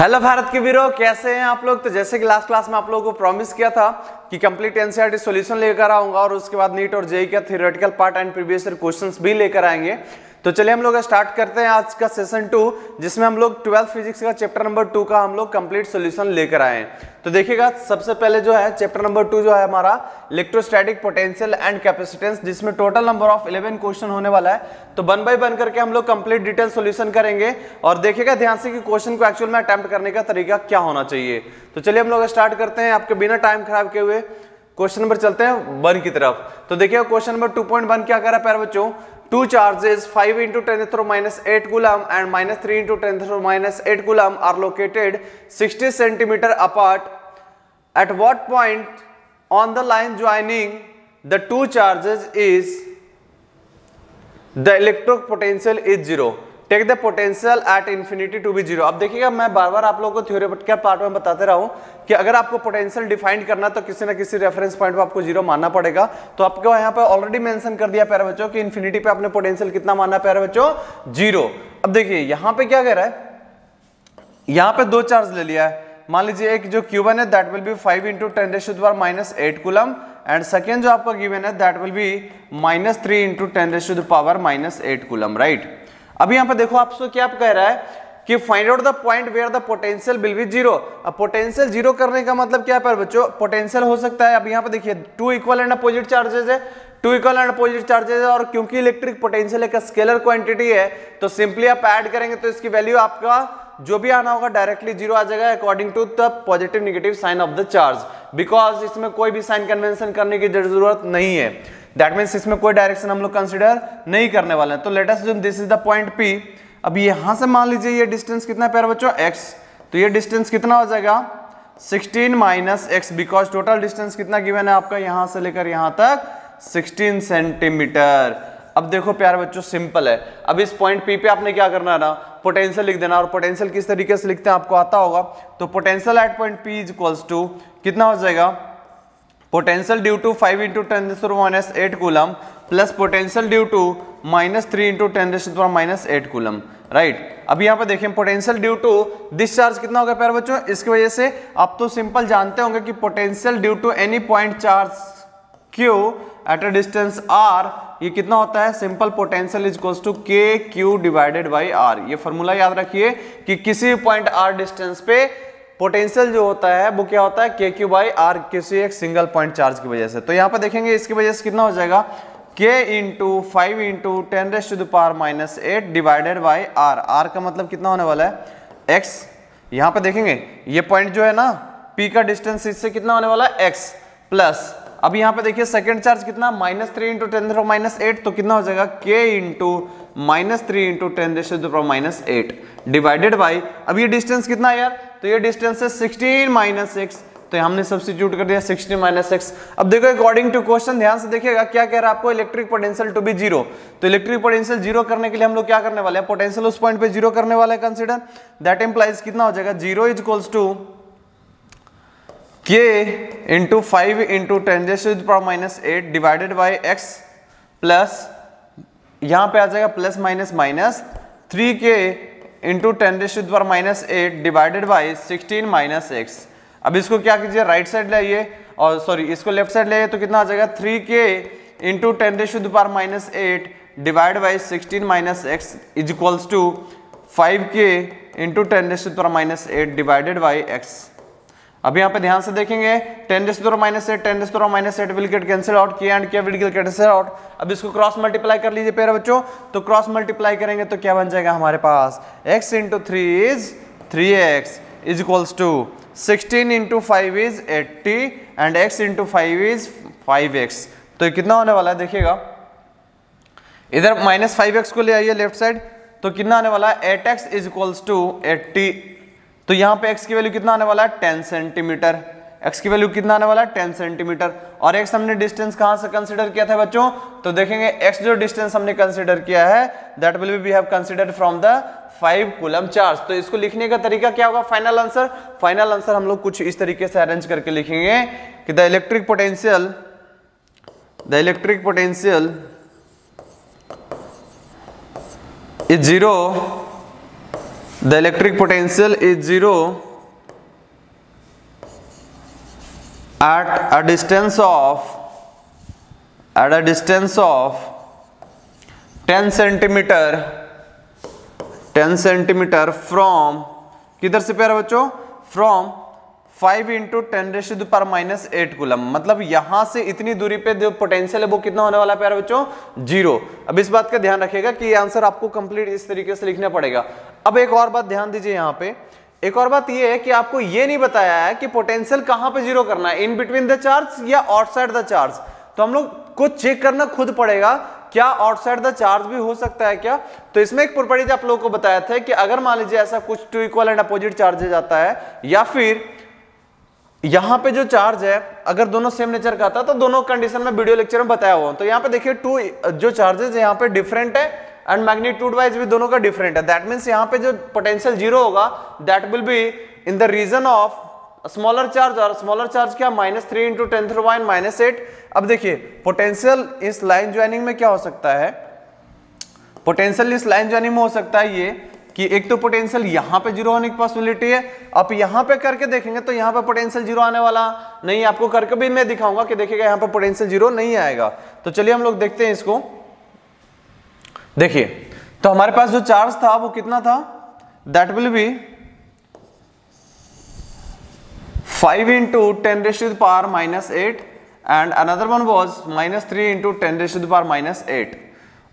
Hello Bharat के वीरों, कैसे हैं आप लोग। तो जैसे कि लास्ट क्लास में आप लोगों को प्रॉमिस किया था कि कंप्लीट एनसीईआरटी सॉल्यूशन लेकर आऊंगा और उसके बाद नीट और जेईई का theoretical part and previous year questions भी लेकर आएंगे। तो चलिए हम लोग स्टार्ट करते हैं आज का सेशन 2, जिसमें हम लोग 12 फिजिक्स का चैप्टर नंबर 2 का हम लोग कंप्लीट सोल्यूशन लेकर आए हैं। तो देखिएगा, सबसे पहले जो है चैप्टर नंबर 2 जो है हमारा इलेक्ट्रोस्टैटिक पोटेंशियल एंड कैपेसिटेंस, जिसमें टोटल नंबर ऑफ 11 क्वेश्चन होने वाला है। तो 1 by 1 करके हम लोग कंप्लीट डिटेल सोल्यूशन करेंगे और देखिएगा ध्यान से कि क्वेश्चन को एक्चुअल में अटैम्प्ट करने का तरीका क्या होना चाहिए। तो चलिए हम लोग स्टार्ट करते हैं आपके बिना टाइम खराब किए हुए। क्वेश्चन नंबर चलते हैं 1 की तरफ। तो देखिएगा क्वेश्चन नंबर 2.1 क्या कर रहा है प्यारे बच्चों। 2 charges 5 × 10⁻⁸ coulomb and -3 × 10⁻⁸ coulomb are located 60 cm apart. At what point on the line joining the two charges is the electric potential is 0? Take the potential at infinity to be 0। अब देखिएगा, मैं बार बार आप लोगों को थ्योरेटिकल पार्ट में बताते रहा हूँ कि अगर आपको पोटेंशियल डिफाइन करना तो किसी ना किसी रेफरेंस पॉइंट पर आपको 0 मानना पड़ेगा। तो आपको यहाँ पर ऑलरेडी मेंशन कर दिया प्यारे बच्चों कि इन्फिनिटी पे आपने पोटेंशियल कितना माना प्यारे बच्चों, 0। अब देखिए यहाँ पे क्या कह रहा है, यहाँ पे 2 चार्ज ले लिया है। मान लीजिए एक जो Q1 है that will be 5 × 10⁻⁸ coulomb and second जो आपका गिवन है that will be -3 × 10⁻⁸ coulomb, right. अब यहाँ पे देखो आपसे क्या कह रहा है कि find out the point where the potential will be 0। अब पोटेंशियल 0 करने का मतलब क्या है पर बच्चों, पोटेंशियल हो सकता है। अब यहाँ पे देखिए 2 इक्वल एंड अपोजिट चार्जेस है, 2 इक्वल एंड अपोजिट चार्जेस है और क्योंकि इलेक्ट्रिक पोटेंशियल एक स्केलर क्वांटिटी है तो सिंपली आप ऐड करेंगे तो इसकी वैल्यू आपका जो भी आना होगा डायरेक्टली 0 आ जाएगा according to the positive negative sign of the charge, because इसमें कोई भी साइन कन्वेंशन करने की जरूरत नहीं है। दैट मीन्स इसमें कोई डायरेक्शन हम लोग कंसिडर नहीं करने वाले हैं। तो let us assume this is the point P। अब यहाँ से मान लीजिए ये डिस्टेंस कितना है प्यारे बच्चों, x। तो ये डिस्टेंस कितना हो जाएगा 16 - x, बिकॉज टोटल डिस्टेंस कितना गिवन है आपका यहाँ से लेकर यहाँ तक 16 सेंटीमीटर। अब देखो प्यारे बच्चों सिंपल है। अब इस पॉइंट P पे आपने क्या करना है ना, पोटेंशियल लिख देना। और पोटेंशियल किस तरीके से लिखते हैं आपको आता होगा। तो potential at point P is equals to कितना हो जाएगा, potential due to 5 × 10⁻⁸ coulomb plus potential due to -3 × 10⁻⁸ coulomb, right. अब यहाँ पे देखिए potential due to this charge कितना होगा प्यारे बच्चों, इसकी वजह से आप तो सिंपल जानते होंगे कि potential due to any point charge Q at a distance R ये कितना होता है, simple potential is equals to KQ/R। ये फॉर्मूला याद रखिए कि किसी पॉइंट R डिस्टेंस पे पोटेंशियल जो होता है वो क्या होता है KQ/R किसी एक सिंगल पॉइंट चार्ज की वजह से। तो यहाँ पे देखेंगे इसकी वजह से कितना हो जाएगा K × 5 × 10⁻⁸ / R। R का मतलब कितना होने वाला है x। यहाँ पे देखेंगे ये पॉइंट जो है ना P का डिस्टेंस इससे कितना होने वाला है x प्लस। अब यहाँ पे देखिए सेकेंड चार्ज कितना -3 × 10⁻⁸, तो कितना हो जाएगा K × -3 × 10⁻⁸ / अब ये डिस्टेंस कितना है यार, तो ये डिस्टेंस है 16 - x, तो हमने सब्स्टिट्यूट कर दिया 16 - x। अब देखो अकॉर्डिंग टू क्वेश्चन ध्यान से देखिएगा क्या कह रहा है आपको, इलेक्ट्रिक पोटेंशियल टू बी 0। तो इलेक्ट्रिक पोटेंशियल 0 करने के लिए हम लोग क्या करने वाले हैं, पोटेंशियल उस पॉइंट पे 0 करने वाले हैं कंसीडर। दैट इंप्लाइज कितना हो जाएगा 0 = K × 5 × 10⁻⁸ / x प्लस यहाँ पे आ जाएगा plus minus minus 3K × 10⁻⁸ / 16 - x। अब इसको क्या कीजिए राइट साइड लाइए और सॉरी इसको लेफ्ट साइड लाइए, तो कितना आ जाएगा 3K × 10⁻⁸ / 16 - x is equals to 5K × 10⁻⁸ / x। अब यहाँ पे ध्यान से देखेंगे 10⁻⁸ will get cancel out, K and K will get cancel out. अब इसको क्रॉस मल्टीप्लाई कर लीजिए प्यारे बच्चों, तो क्रॉस मल्टीप्लाई करेंगे तो क्या बन जाएगा हमारे पास x × 3 is 3x = 16 × 5 is 80 and x × 5 is 5x। तो कितना होने वाला है देखिएगा, इधर -5x को ले आइए लेफ्ट साइड, तो कितना आने वाला है 8x = 80। तो यहाँ पे x की वैल्यू कितना आने वाला है 10 सेंटीमीटर, x की वैल्यू कितना आने वाला है 10 सेंटीमीटर। और x हमने डिस्टेंस कहाँ से कंसीडर किया था बच्चों, तो देखेंगे x जो डिस्टेंस हमने कंसीडर किया है that will be we have considered from the 5 coulomb charge. तो इसको लिखने का तरीका क्या होगा, फाइनल आंसर हम लोग कुछ इस तरीके से अरेंज करके लिखेंगे कि the electric potential is 0 The electric potential is zero at a distance of 10 centimeter from किधर से प्यारे बच्चों from 5 × 10⁻⁸ कूलम। मतलब यहां से इतनी दूरी पे जो पोटेंशियल है वो कितना होने वाला है प्यारे बच्चों? जीरो। अब इस बात का ध्यान रखिएगा कि ये आंसर आपको कंप्लीट इस तरीके से लिखना पड़ेगा। अब एक और बात ध्यान दीजिए यहाँ पे, एक और बात ये है कि आपको ये नहीं बताया है कि पोटेंशियल कहाँ पे जीरो करना है, इन बिटवीन द चार्ज या आउटसाइड द चार्ज। तो हम लोग को चेक करना खुद पड़ेगा क्या आउटसाइड द चार्ज भी हो सकता है क्या। तो इसमें एक प्रॉपर्टी आप लोगों को बताया था कि अगर मान लीजिए ऐसा कुछ two equal and opposite charges आता है या फिर यहाँ पे जो चार्ज है अगर दोनों सेम नेचर का आता है तो दोनों कंडीशन में वीडियो लेक्चर में बताया हुआ। तो यहाँ पे देखिए टू जो चार्जेस यहाँ पे डिफरेंट है एंड मैग्नीट्यूड वाइज भी दोनों का डिफरेंट है। दैट मीन्स यहाँ पे जो पोटेंशियल जीरो होगा that will be in the region of smaller charge, और स्मॉलर चार्ज क्या -3 × 10⁻⁹ अब देखिए पोटेंशियल इस लाइन ज्वाइनिंग में क्या हो सकता है, पोटेंशियल इस लाइन ज्वाइनिंग में हो सकता है ये कि एक तो पोटेंशियल यहाँ पे जीरो होने की पॉसिबिलिटी है। आप यहाँ पे करके देखेंगे तो यहाँ पे पोटेंशियल जीरो आने वाला नहीं, आपको करके भी मैं दिखाऊंगा कि देखिएगा यहाँ पे पोटेंशियल जीरो नहीं आएगा। तो चलिए हम लोग देखते हैं इसको। देखिए तो हमारे पास जो चार्ज था वो कितना था, that will be 5 × 10⁻⁸ and another one was -3 × 10⁻⁸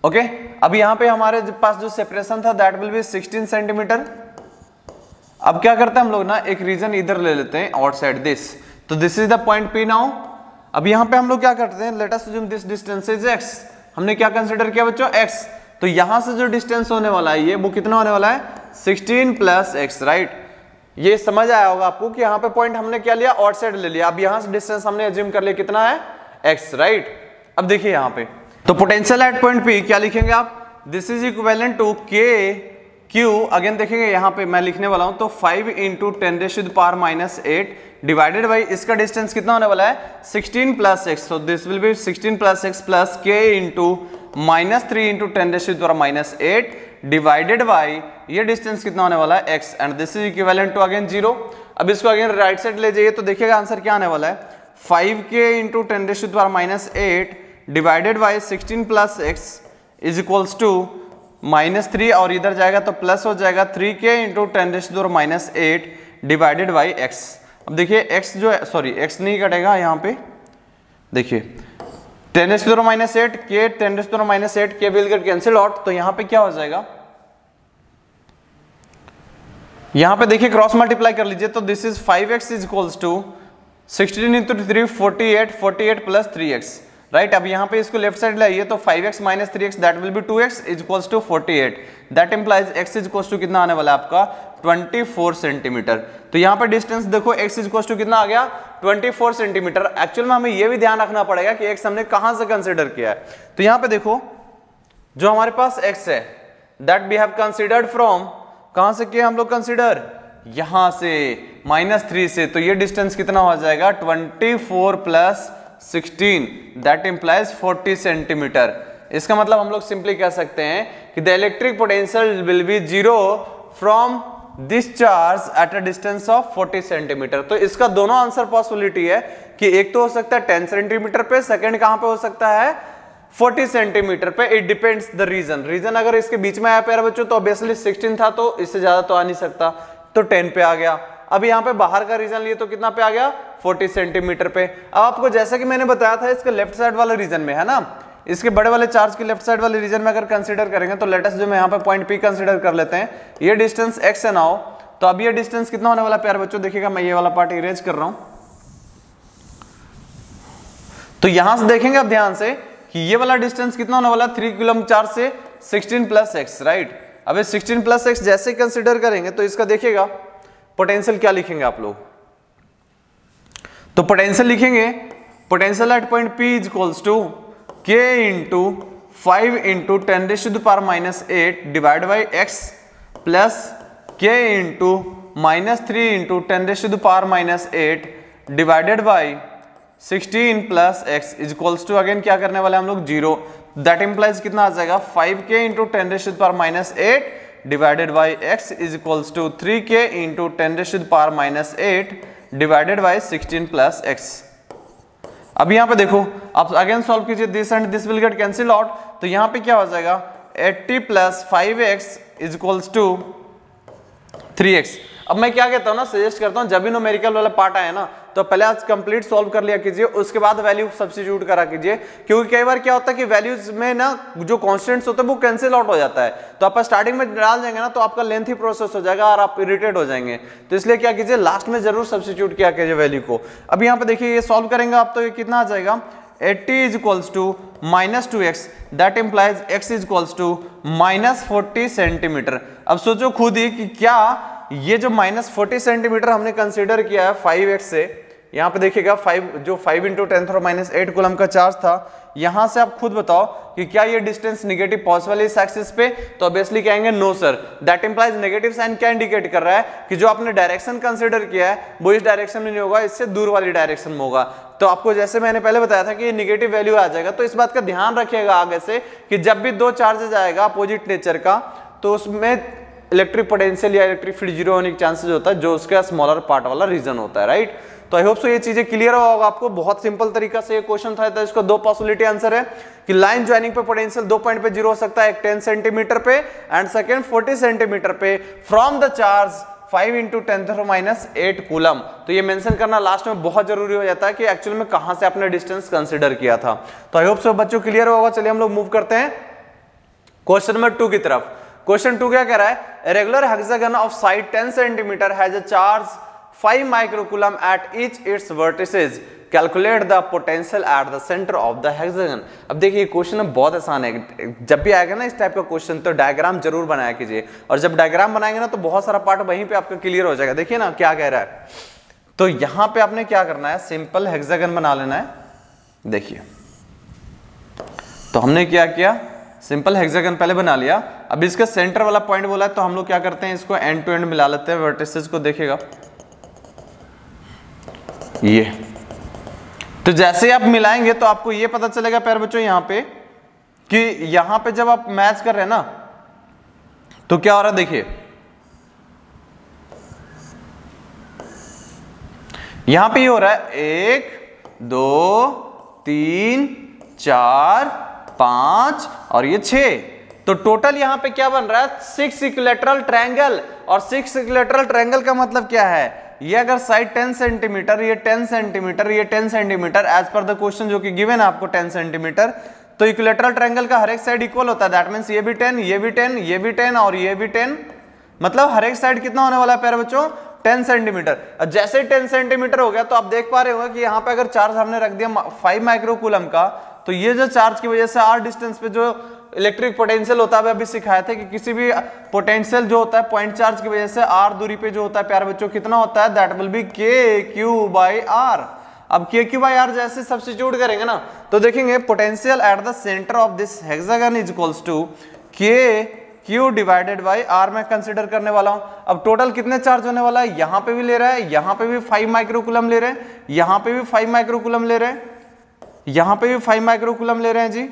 okay. अब यहाँ पे हमारे पास जो सेपरेशन था दैट विल बी 16 सेंटीमीटर। अब क्या करते हैं हम लोग ना, एक रीजन इधर ले लेते हैं आउटसाइड दिस, तो this is the point P now. अब यहाँ पे हम लोग क्या करते हैं, let us assume this distance is x, हमने क्या कंसीडर किया बच्चों x। तो यहाँ से जो डिस्टेंस होने वाला है ये वो कितना होने वाला है 16 + x राइट। ये समझ आया होगा आपको कि यहाँ पे पॉइंट हमने क्या लिया आउटसाइड ले लिया। अब यहाँ से डिस्टेंस हमने अज्यूम कर लिया कितना है x राइट। अब देखिए यहाँ पे तो पोटेंशियल एट पॉइंट P क्या लिखेंगे आप, this is equivalent to KQ। Again देखेंगे यहाँ पे मैं लिखने वाला हूँ तो 5 × 10⁻⁸ डिवाइडेड बाई इसका डिस्टेंस कितना होने वाला है 16 + x। तो this will be 16 + x + K × -3 × 10⁻⁸ divided by ये डिस्टेंस कितना होने वाला है x and this is equivalent to again 0। अब इसको अगेन राइट साइड ले जाइए तो देखिएगा आंसर क्या आने वाला है 5 × 10⁻⁸ divided by 16 + x is equals to -3 और इधर जाएगा तो प्लस हो जाएगा 3 × 10⁻⁸ डिवाइडेड बाई x। अब देखिए x जो है सॉरी x नहीं कटेगा यहाँ पे, देखिए 10⁻⁸ के 10⁻⁸ के विल गेट कैंसिल आउट। तो यहाँ पे क्या हो जाएगा, यहाँ पे देखिए क्रॉस मल्टीप्लाई कर लीजिए तो this is 5x is equals to 16 × 3 48 + 3x right. अब यहाँ पे इसको लेफ्ट साइड लाइए तो 5x - 3x that will be 2x is equals to 48 that implies x is equals to कितना आने वाला है आपका 24 सेंटीमीटर। तो यहाँ पे डिस्टेंस देखो x इज इक्वल्स टू कितना आ गया 24 सेंटीमीटर। एक्चुअल में हमें ये भी ध्यान रखना पड़ेगा कि x हमने कहाँ से कंसिडर किया है। तो यहाँ पे देखो जो हमारे पास x है that we have considered from, कहाँ से किया हम लोग कंसिडर, यहाँ से -3 से। तो ये डिस्टेंस कितना हो जाएगा 24 + 16 दैट इंप्लाइज 40 सेंटीमीटर। इसका मतलब हम लोग सिंपली कह सकते हैं कि the electric potential will be zero from this charge at a distance of 40 centimetre. तो इसका दोनों आंसर पॉसिबिलिटी है कि एक तो हो सकता है 10 सेंटीमीटर पे, सेकंड कहां पे हो सकता है 40 सेंटीमीटर पे। It depends the region, region अगर इसके बीच में आया प्यारे बच्चों तो ऑब्वियसली 16 था तो इससे ज्यादा तो आ नहीं सकता तो 10 पे आ गया। अब यहाँ पे बाहर का रीजन लिए तो कितना पे आ गया 40 सेंटीमीटर पे। अब आपको जैसा कि मैंने बताया था इसके लेफ्ट साइड वाले रीजन में है ना, इसके बड़े वाले चार्ज के लेफ्ट साइड वाले रीजन में अगर कंसीडर करेंगे तो लेटेस्ट जो मैं यहाँ पे पॉइंट P कंसीडर कर लेते हैं, ये डिस्टेंस x है ना हो। तो अब ये डिस्टेंस कितना होने वाला प्यारे बच्चों, देखिएगा मैं ये वाला पार्ट इरेज कर रहा हूँ तो यहां से देखेंगे आप ध्यान से कि ये वाला डिस्टेंस कितना होने वाला 3 कूलम चार्ज से 16 + x राइट। अब 16 + x जैसे कंसिडर करेंगे तो इसका देखिएगा पोटेंशियल क्या लिखेंगे आप लोग, तो पोटेंशियल लिखेंगे potential at point P is equals to K × 5 × 10⁻⁸ divide by x plus K × -3 × 10⁻⁸ divided by 16 + x is equals to again क्या करने वाले हम लोग 0 दैट इंप्लाइज कितना आ जाएगा 5K × 10⁻⁸ divided by x is equals to 3k into 10⁻⁻⁸ divided by 16 + x। अब यहाँ पे देखो, आप अगेन सॉल्व कीजिए, this and this will get cancel out, तो यहाँ पे क्या हो जाएगा 80 + 5x is equals to 3x। अब मैं क्या कहता हूँ ना, सजेस्ट करता हूँ जब भी न्यूमेरिकल वाला पार्ट आए ना तो पहले आज कंप्लीट सॉल्व कर लिया कीजिए, उसके बाद वैल्यू सब्स्टिट्यूट करा कीजिए, क्योंकि कई बार क्या होता है कि वैल्यूज में ना जो कॉन्स्टेंट्स होते हैं वो कैंसिल आउट हो जाता है, तो आप स्टार्टिंग में डाल जाएंगे ना तो आपका लेंथी प्रोसेस हो जाएगा और आप इरिटेट हो जाएंगे, तो इसलिए क्या कीजिए लास्ट में जरूर सब्स्टिट्यूट किया कीजिए वैल्यू को। अब यहाँ पे देखिए ये सॉल्व करेंगे आप तो ये कितना आ जाएगा 80 is equals to -2x, that implies x is equals to -40 centimetre. अब सोचो खुद ही कि क्या ये जो -40 सेंटीमीटर हमने कंसीडर किया है 5x से, यहाँ पे देखिएगा 5 जो 5 × 10⁻⁸ कूलम का चार्ज था, यहाँ से आप खुद बताओ कि क्या ये डिस्टेंस निगेटिव पॉसिबल है इस एक्सिस पे, तो ऑब्वियसली कहेंगे no sir. That implies negative sign क्या इंडिकेट कर रहा है कि जो आपने डायरेक्शन कंसीडर किया है वो इस डायरेक्शन में नहीं होगा, इससे दूर वाली डायरेक्शन में होगा। तो आपको जैसे मैंने पहले बताया था कि निगेटिव वैल्यू आ जाएगा, तो इस बात का ध्यान रखिएगा आगे से कि जब भी दो चार्जेज आएगा अपोजिट नेचर का तो उसमें इलेक्ट्रिक पोटेंशियल या इलेक्ट्रिक फील्ड जीरो होने के चांसेस होता है, जो उसका स्मॉलर पार्ट वाला रीजन होता है, राइट। तो आई होप सो ये चीजें क्लियर होगा आपको। बहुत सिंपल तरीका से ये क्वेश्चन था, इसका दो पॉसिबिलिटी आंसर है कि लाइन ज्वाइनिंग पे पोटेंशियल दो पॉइंट पे जीरो हो सकता है, एक 10 सेंटीमीटर पे एंड सेकेंड 40 सेंटीमीटर पे फ्रॉम द चार्ज 5 × 10⁻⁸ कूलम। तो ये मेंशन करना लास्ट में बहुत जरूरी हो जाता है कि एक्चुअल में कहां से आपने डिस्टेंस कंसिडर किया था। तो आई होप सो बच्चों क्लियर होगा। चलिए हम लोग मूव करते हैं क्वेश्चन नंबर 2 की तरफ। क्वेश्चन 2 क्या कह रहा है, a regular hexagon of side 10 centimetre has a charge 5 microcoulomb at each its vertices, calculate the potential at the centre of the hexagon. अब देखिए ये क्वेश्चन बहुत आसान है, जब भी आएगा ना इस टाइप का क्वेश्चन तो डायग्राम जरूर बनाया कीजिए, और जब डायग्राम बनाएंगे ना तो बहुत सारा पार्ट वहीं पे आपका क्लियर हो जाएगा। देखिए ना क्या कह रहा है, तो यहाँ पे आपने क्या करना है, सिंपल हेक्सागन बना लेना है। देखिए तो हमने क्या किया, सिंपल हेक्सागन पहले बना लिया। अब इसका सेंटर वाला पॉइंट बोला है तो हम लोग क्या करते हैं, इसको एंड टू एंड मिला लेते हैं वर्टिसेस को। देखिएगा ये, तो जैसे आप मिलाएंगे तो आपको ये पता चलेगा प्यारे बच्चों यहाँ पे कि यहाँ पे जब आप मैच कर रहे हैं ना तो क्या हो रहा है। देखिए यहाँ पे ये हो रहा है 1, 2, 3, 4, 5 और ये 6, तो टोटल यहाँ पे क्या बन रहा है 6 इक्विलैटरल ट्रायंगल। और 6 इक्विलैटरल ट्रायंगल का मतलब क्या है, ये अगर साइड 10 सेंटीमीटर, ये 10 सेंटीमीटर, ये 10 centimetre as per the question जो कि गिवन है आपको 10 सेंटीमीटर, तो इक्विलैटरल ट्रायंगल का हर एक साइड इक्वल होता है। दैट मीन्स ये भी 10, ये भी 10, ये भी 10 और ये भी 10, मतलब हर एक साइड कितना होने वाला है प्यारे बच्चों 10 सेंटीमीटर। जैसे 10 सेंटीमीटर हो गया तो आप देख पा रहे होगा कि यहाँ पे अगर चार्ज हमने रख दिया 5 माइक्रोकूलम का, तो ये जो चार्ज की वजह से आर डिस्टेंस पे जो इलेक्ट्रिक पोटेंशियल होता है, अभी सिखाए थे कि किसी भी पोटेंशियल जो होता है पॉइंट चार्ज की वजह से आर दूरी पे जो होता है प्यारे बच्चों कितना होता है, दैट विल बी kq/r। अब kq/r जैसे सब्स्टिट्यूट करेंगे ना तो देखेंगे potential at the centre of this hexagon is equals to kq/r मैं कंसिडर करने वाला हूं। अब टोटल कितने चार्ज होने वाला है, यहाँ पे भी ले रहा है, यहाँ पे भी 5 माइक्रोकूलम ले रहे हैं, यहाँ पे भी 5 माइक्रोकूलम ले रहे हैं, यहाँ पे भी 5 माइक्रोकूलम ले रहे हैं जी,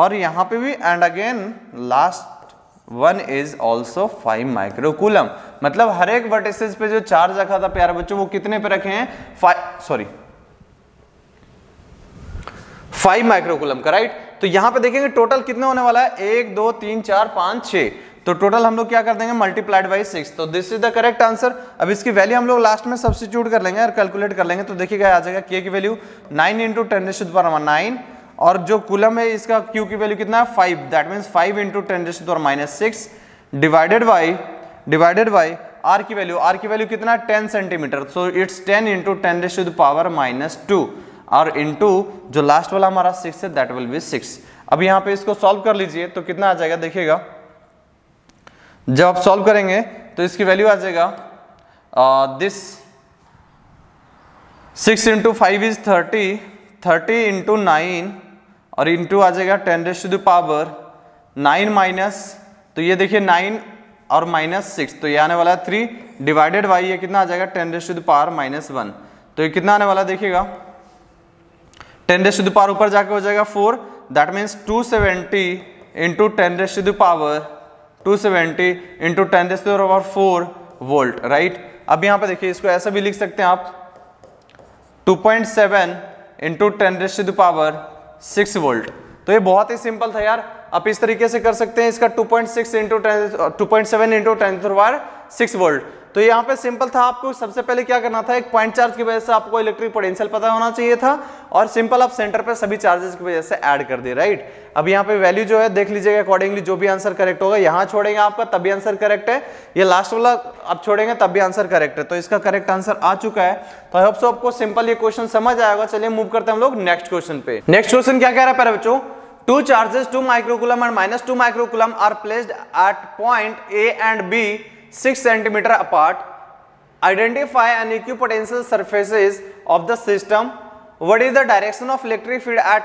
और यहाँ पे भी, and again last one is also 5 microcoulomb. मतलब हर एक वर्टिसेस पे जो चार्ज रखा था प्यारे बच्चों वो कितने पे रखे हैं 5 माइक्रोकूलम का, राइट। तो यहाँ पे देखेंगे टोटल कितने होने वाला है 1, 2, 3, 4, 5, 6, तो टोटल हम लोग क्या कर देंगे मल्टीप्लाइड बाई 6। तो this is the correct answer. अब इसकी वैल्यू हम लोग लास्ट में सब्स्टिट्यूट कर लेंगे और कैलकुलेट कर लेंगे, तो देखिएगा आ जाएगा k की वैल्यू 9 × 10⁻⁹ और जो कूलम है इसका q की वैल्यू कितना है 5, that means 5 × 10⁻⁻⁶ divided by r की वैल्यू कितना है 10 सेंटीमीटर, सो इट्स 10 × 10⁻⁹ और इंटू जो लास्ट वाला हमारा 6 है दैट विल बी 6। अब यहाँ पे इसको सॉल्व कर लीजिए तो कितना आ जाएगा, देखिएगा जब आप सॉल्व करेंगे तो इसकी वैल्यू आ जाएगा दिस 6 × 5 इज 30, 30 × 9 और इंटू आ जाएगा 10⁻⁹ माइनस, तो ये देखिए 9 और -6 तो ये आने वाला है 3 डिवाइडेड बाई ये कितना आ जाएगा 10⁻⁻⁻1, तो ये कितना आने वाला देखिएगा 10⁻⁹ ऊपर जाके हो जाएगा 4, दैट मीन्स 270 × 10⁻ 270 इंटू 10 की पावर 4 वोल्ट, राइट। अब यहाँ पे देखिए, इसको ऐसा भी लिख सकते हैं आप 2.7 इंटू 10 की पावर 6 वोल्ट। तो ये बहुत ही सिंपल था यार, आप इस तरीके से कर सकते हैं। इसका 2.7 इंटू 10 की पावर 6 वोल्ट। तो यहाँ पे सिंपल था, आपको सबसे पहले क्या करना था, एक पॉइंट चार्ज की वजह से आपको इलेक्ट्रिक पोटेंशियल पता होना चाहिए था, और सिंपल आप सेंटर पे सभी चार्जेस की वजह से ऐड कर दिए, राइट। अब यहाँ पे वैल्यू जो है देख लीजिएगा अकॉर्डिंगली, जो भी आंसर करेक्ट होगा यहाँ छोड़ेंगे आपका तभी आंसर करेक्ट है, ये लास्ट वाला आप छोड़ेंगे तब भी आंसर करेक्ट है। तो इसका करेक्ट आंसर आ चुका है। तो आई होप सो आपको सिंपल ये क्वेश्चन समझ आएगा। चलिए मूव करते हैं हम लोग नेक्स्ट क्वेश्चन पे। नेक्स्ट क्वेश्चन क्या कह रहा है प्यारे बच्चों, two charges 2 microcoulomb and minus 2 microcoulomb are placed at point A and B 6 cm apart. Identify an equipotential surfaces of the system. What is the direction of electric field at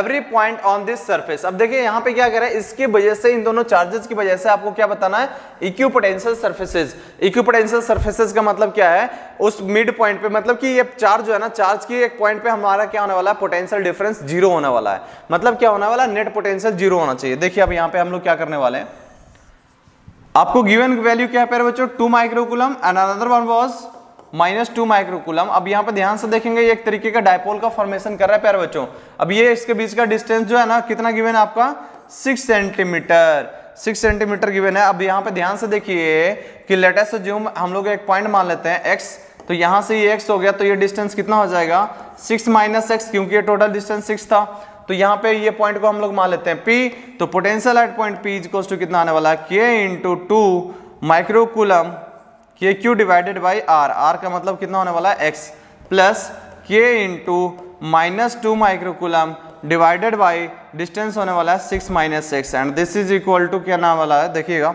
every point on this surface? अब देखिए यहाँ पे क्या कह रहा है, इसकी वजह से, इन दोनों चार्जेस की वजह से आपको क्या बताना है, इक्विपोटेंशियल सर्फेसेज। इक्विपोटेंशियल सर्फेसेज का मतलब क्या है, उस मिड पॉइंट पे, मतलब कि ये चार्ज जो है ना, चार्ज की एक पॉइंट पे हमारा क्या होने वाला है, पोटेंशियल डिफरेंस 0 होने वाला है। मतलब क्या होने वाला है, नेट पोटेंशियल 0 होना चाहिए। देखिए अब यहाँ पे हम लोग क्या करने वाले हैं, आपको गिवन वैल्यू क्या है प्यारे बच्चों, 2 microcoulomb and another one was -2 microcoulomb. अब यहाँ पे ध्यान से देखेंगे, ये एक तरीके का डायपोल का फॉर्मेशन कर रहा है प्यारे बच्चों। अब ये इसके बीच का डिस्टेंस जो है ना, कितना गिवन है आपका, 6 सेंटीमीटर। 6 सेंटीमीटर गिवन है। अब यहाँ पे ध्यान से देखिए कि लेटेस्ट जो हम लोग एक पॉइंट मान लेते हैं x, तो यहाँ से ये x हो गया, तो ये डिस्टेंस कितना हो जाएगा 6 माइनस x, क्योंकि ये टोटल डिस्टेंस 6 था। तो यहाँ पे ये पॉइंट को हम लोग मान लेते हैं p, तो potential at point p equals to कितना आने वाला है, k × 2 माइक्रोकूलम, ये Q divided by R, R का मतलब कितना होने वाला है x, plus K into -2 microcoulomb divided by distance होने वाला है 6 minus 6, and this is equal to क्या नाम वाला है, देखिएगा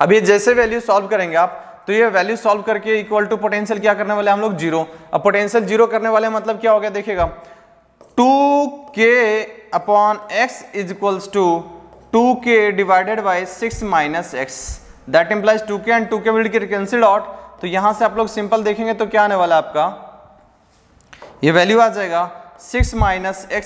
अब ये जैसे वैल्यू सॉल्व करेंगे आप, तो ये वैल्यू सॉल्व करके इक्वल टू पोटेंशियल क्या करने वाले हम लोग, 0। अब पोटेंशियल 0 करने वाले मतलब क्या हो गया, देखिएगा 2k/x is equals to 2k/6 - x, that implies 2k and 2k will get cancelled out. तो यहाँ से आप लोग सिंपल देखेंगे तो क्या आने वाला आपका, ये वैल्यू आ जाएगा 6 - x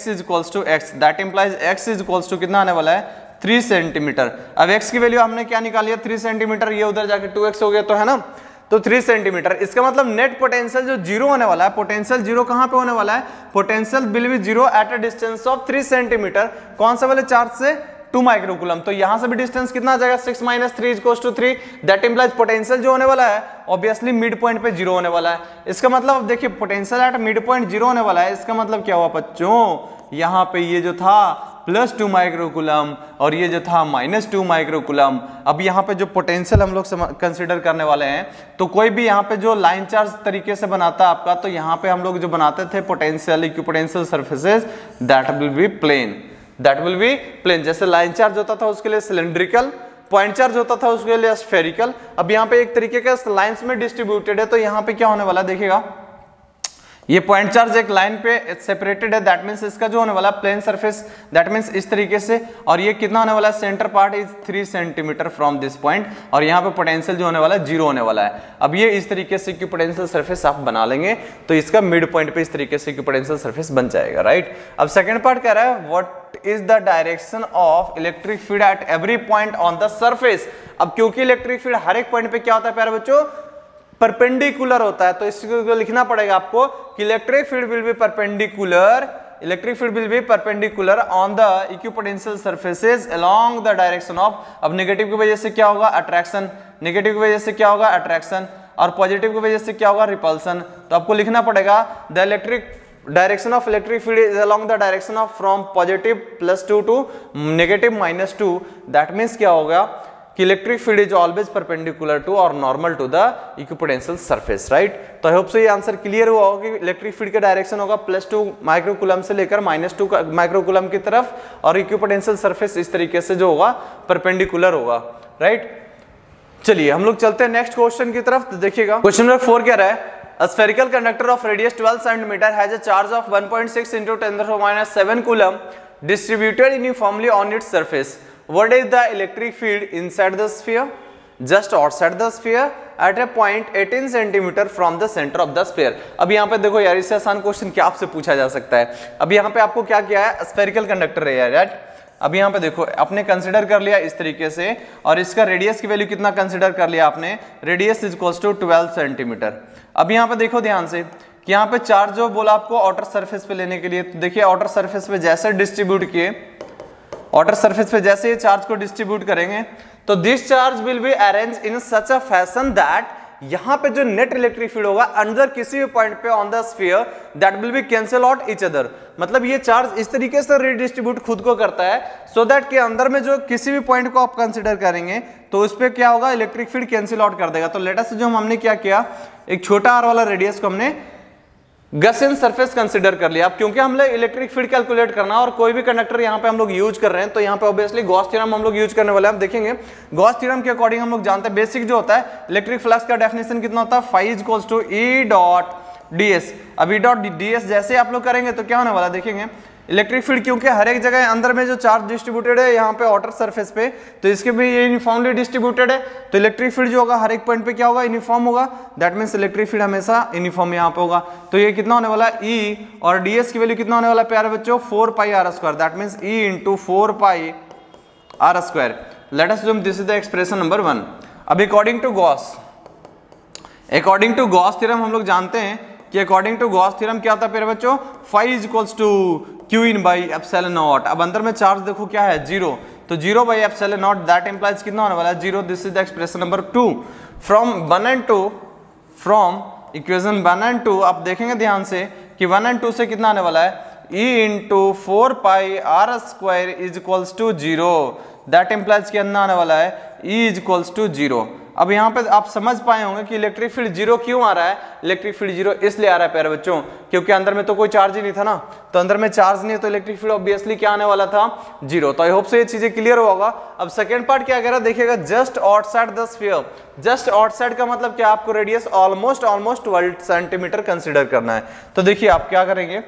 is equals to x, that implies x is equals to कितना आने वाला है, 3 सेंटीमीटर। अब x की वैल्यू हमने क्या निकाली है, 3 सेंटीमीटर, ये उधर जाके 2x हो गया, तो है ना, तो 3 सेंटीमीटर। इसका मतलब नेट पोटेंशियल जो 0 होने वाला है, पोटेंशियल 0 कहाँ पे होने वाला है, potential will be 0 at a distance of 3 centimetre, कौन से वाले चार्ज से, 2 माइक्रोकूलम। तो यहाँ से भी डिस्टेंस कितना आ जाएगा, 6 - 3 = 3, दैट इंप्लाइज पोटेंशियल जो होने वाला है ऑब्वियसली मिड पॉइंट पे 0 होने वाला है। इसका मतलब अब देखिए, पोटेंशियल एट मिड पॉइंट 0 होने वाला है, इसका मतलब क्या हुआ बच्चों, यहाँ पे ये जो था +2 माइक्रोकूलम और ये जो था -2 माइक्रोकूलम। अब यहाँ पे जो पोटेंशियल हम लोग कंसिडर करने वाले हैं, तो कोई भी यहाँ पे जो लाइन चार्ज तरीके से बनाता है आपका, तो यहाँ पे हम लोग जो बनाते थे potential, equipotential surfaces, that will be plane, that will be plane. जैसे लाइन चार्ज होता था उसके लिए सिलेंड्रिकल, पॉइंट चार्ज होता था उसके लिए स्फेरिकल। अब यहाँ पे एक तरीके का लाइंस में डिस्ट्रीब्यूटेड है, तो यहाँ पे क्या होने वाला देखिएगा, ये पॉइंट चार्ज एक लाइन पे सेपरेटेड है, दैट मीन्स इसका जो होने वाला प्लेन सरफेस, दैट मीन्स इस तरीके से, और ये कितना होने वाला, centre part is 3 centimetre from this point, और यहाँ पे पोटेंशियल जो होने वाला 0 होने वाला है। अब ये इस तरीके से इक्विपोटेंशियल सरफेस आप बना लेंगे, तो इसका मिड पॉइंट पे इस तरीके से इक्विपोटेंशियल सरफेस बन जाएगा, राइट। अब सेकेंड पार्ट कह रहा है, what is the direction of electric field at every point on the surface। अब क्योंकि electric field हर एक पॉइंट पे क्या होता है प्यारे बच्चों, परपेंडिकुलर होता है, तो इसको लिखना पड़ेगा आपको कि electric field will be perpendicular on the equipotential surfaces along the direction of। अब नेगेटिव की वजह से क्या होगा, अट्रैक्शन, नेगेटिव की वजह से क्या होगा, अट्रैक्शन, और पॉजिटिव की वजह से क्या होगा, रिपल्सन। तो आपको लिखना पड़ेगा the electric direction of electric field is along the direction of from +2 to -2। That means क्या होगा कि electric field is always perpendicular to और normal to the equipotential surface, right. तो आई होप सो ये आंसर क्लियर हुआ होगा कि electric field का डायरेक्शन होगा +2 माइक्रोकूलम से लेकर -2 माइक्रोकूलम की तरफ, और इक्विपोटेंशियल सरफेस इस तरीके से जो होगा परपेंडिकुलर होगा, राइट। चलिए हम लोग चलते हैं नेक्स्ट क्वेश्चन की तरफ। तो देखिएगा क्वेश्चन नंबर 4 क्या रहा है, a spherical conductor of radius 12 cm has a charge of 1.6 × 10⁻⁷ coulomb distributed uniformly on its surface. What is the electric field inside the sphere, just outside the sphere, at a point 18 cm from the center of the sphere। अब यहाँ पे देखो यार, इससे आसान question क्या आपसे पूछा जा सकता है। अब यहाँ पे आपको क्या किया है, spherical conductor है यार, अब यहाँ पे देखो आपने कंसिडर कर लिया इस तरीके से, और इसका रेडियस की वैल्यू कितना कंसिडर कर लिया आपने, radius is equals to 12 centimetre. अब यहाँ पे देखो ध्यान से, यहाँ पे चार्ज जो बोला आपको आउटर सरफेस पे लेने के लिए, तो देखिए आउटर सरफेस पे जैसे डिस्ट्रीब्यूट किए, आउटर सरफेस पे जैसे ये चार्ज को डिस्ट्रीब्यूट करेंगे, तो this charge will be arrange in such a fashion that यहाँ पे जो नेट इलेक्ट्रिक फील्ड होगा अंदर किसी भी पॉइंट पे on the sphere that will be cancel out each other. मतलब ये चार्ज इस तरीके से रिडिस्ट्रीब्यूट खुद को करता है सो दैट के अंदर में जो किसी भी पॉइंट को आप कंसिडर करेंगे तो उस पर क्या होगा, इलेक्ट्रिक फील्ड कैंसिल आउट कर देगा। तो लेटेस्ट जो हमने क्या किया, एक छोटा आर वाला रेडियस को हमने गॉसियन सरफेस कंसिडर कर लिया। अब क्योंकि हमने इलेक्ट्रिक फील्ड कैलकुलेट करना और कोई भी कंडक्टर यहाँ पे हम लोग यूज कर रहे हैं, तो यहाँ पे ऑब्वियसली गॉस थ्योरम हम लोग यूज करने वाले हैं। आप देखेंगे गॉस थ्योरम के अकॉर्डिंग हम लोग जानते हैं बेसिक जो होता है इलेक्ट्रिक फ्लक्स का डेफिनेशन कितना होता है, phi is equals to E dot D S. अब ई डॉट डी एस जैसे आप लोग करेंगे तो क्या होने वाला देखेंगे, इलेक्ट्रिक फील्ड क्योंकि हर एक जगह अंदर में जो चार्ज डिस्ट्रीब्यूटेड है यहाँ पे आउटर सरफेस पे, तो इसके भी यूनिफॉर्मली डिस्ट्रीब्यूटेड है, तो इलेक्ट्रिक फील्ड जो होगा हर एक पॉइंट पे क्या होगा, यूनिफॉर्म होगा। दैट मीन्स इलेक्ट्रिक फील्ड हमेशा यूनिफॉर्म यहाँ पे होगा। तो ये कितना होने वाला ई, और डीएस की वैल्यू कितना होने वाला प्यारे बच्चों, 4 pi r square. That means E into 4 pi r square. Let us assume this is the expression number 1। अब अकॉर्डिंग टू गॉस थ्योरम हम लोग जानते हैं कि अकॉर्डिंग टू गॉस थ्योरम क्या होता है प्यारे बच्चों, phi is equals to Q in by epsilon naught. अब अंदर में चार्ज देखो क्या है, 0, तो 0 by epsilon naught that implies कितना होने वाला है, 0। This is the expression number 2। From equation 1 and 2 आप देखेंगे ध्यान से कि 1 एंड 2 से कितना आने वाला है, E into 4 pi r square is equals to 0। That implies कितना आने वाला है, E इज इक्वल्स टू 0। अब यहाँ पे आप समझ पाए होंगे कि इलेक्ट्रिक फील्ड 0 क्यों आ रहा है। इलेक्ट्रिक फील्ड 0 इसलिए आ रहा है प्यारे बच्चों क्योंकि अंदर में तो कोई चार्ज ही नहीं था ना, तो अंदर में चार्ज नहीं है तो इलेक्ट्रिक फील्ड ऑब्वियसली क्या आने वाला था, 0। तो आई होप से ये चीजें क्लियर होगा। अब सेकंड पार्ट क्या कह रहा है देखिएगा, just outside the sphere. Just outside का मतलब क्या, आपको रेडियस ऑलमोस्ट 12 सेंटीमीटर कंसिडर करना है। तो देखिए आप क्या करेंगे,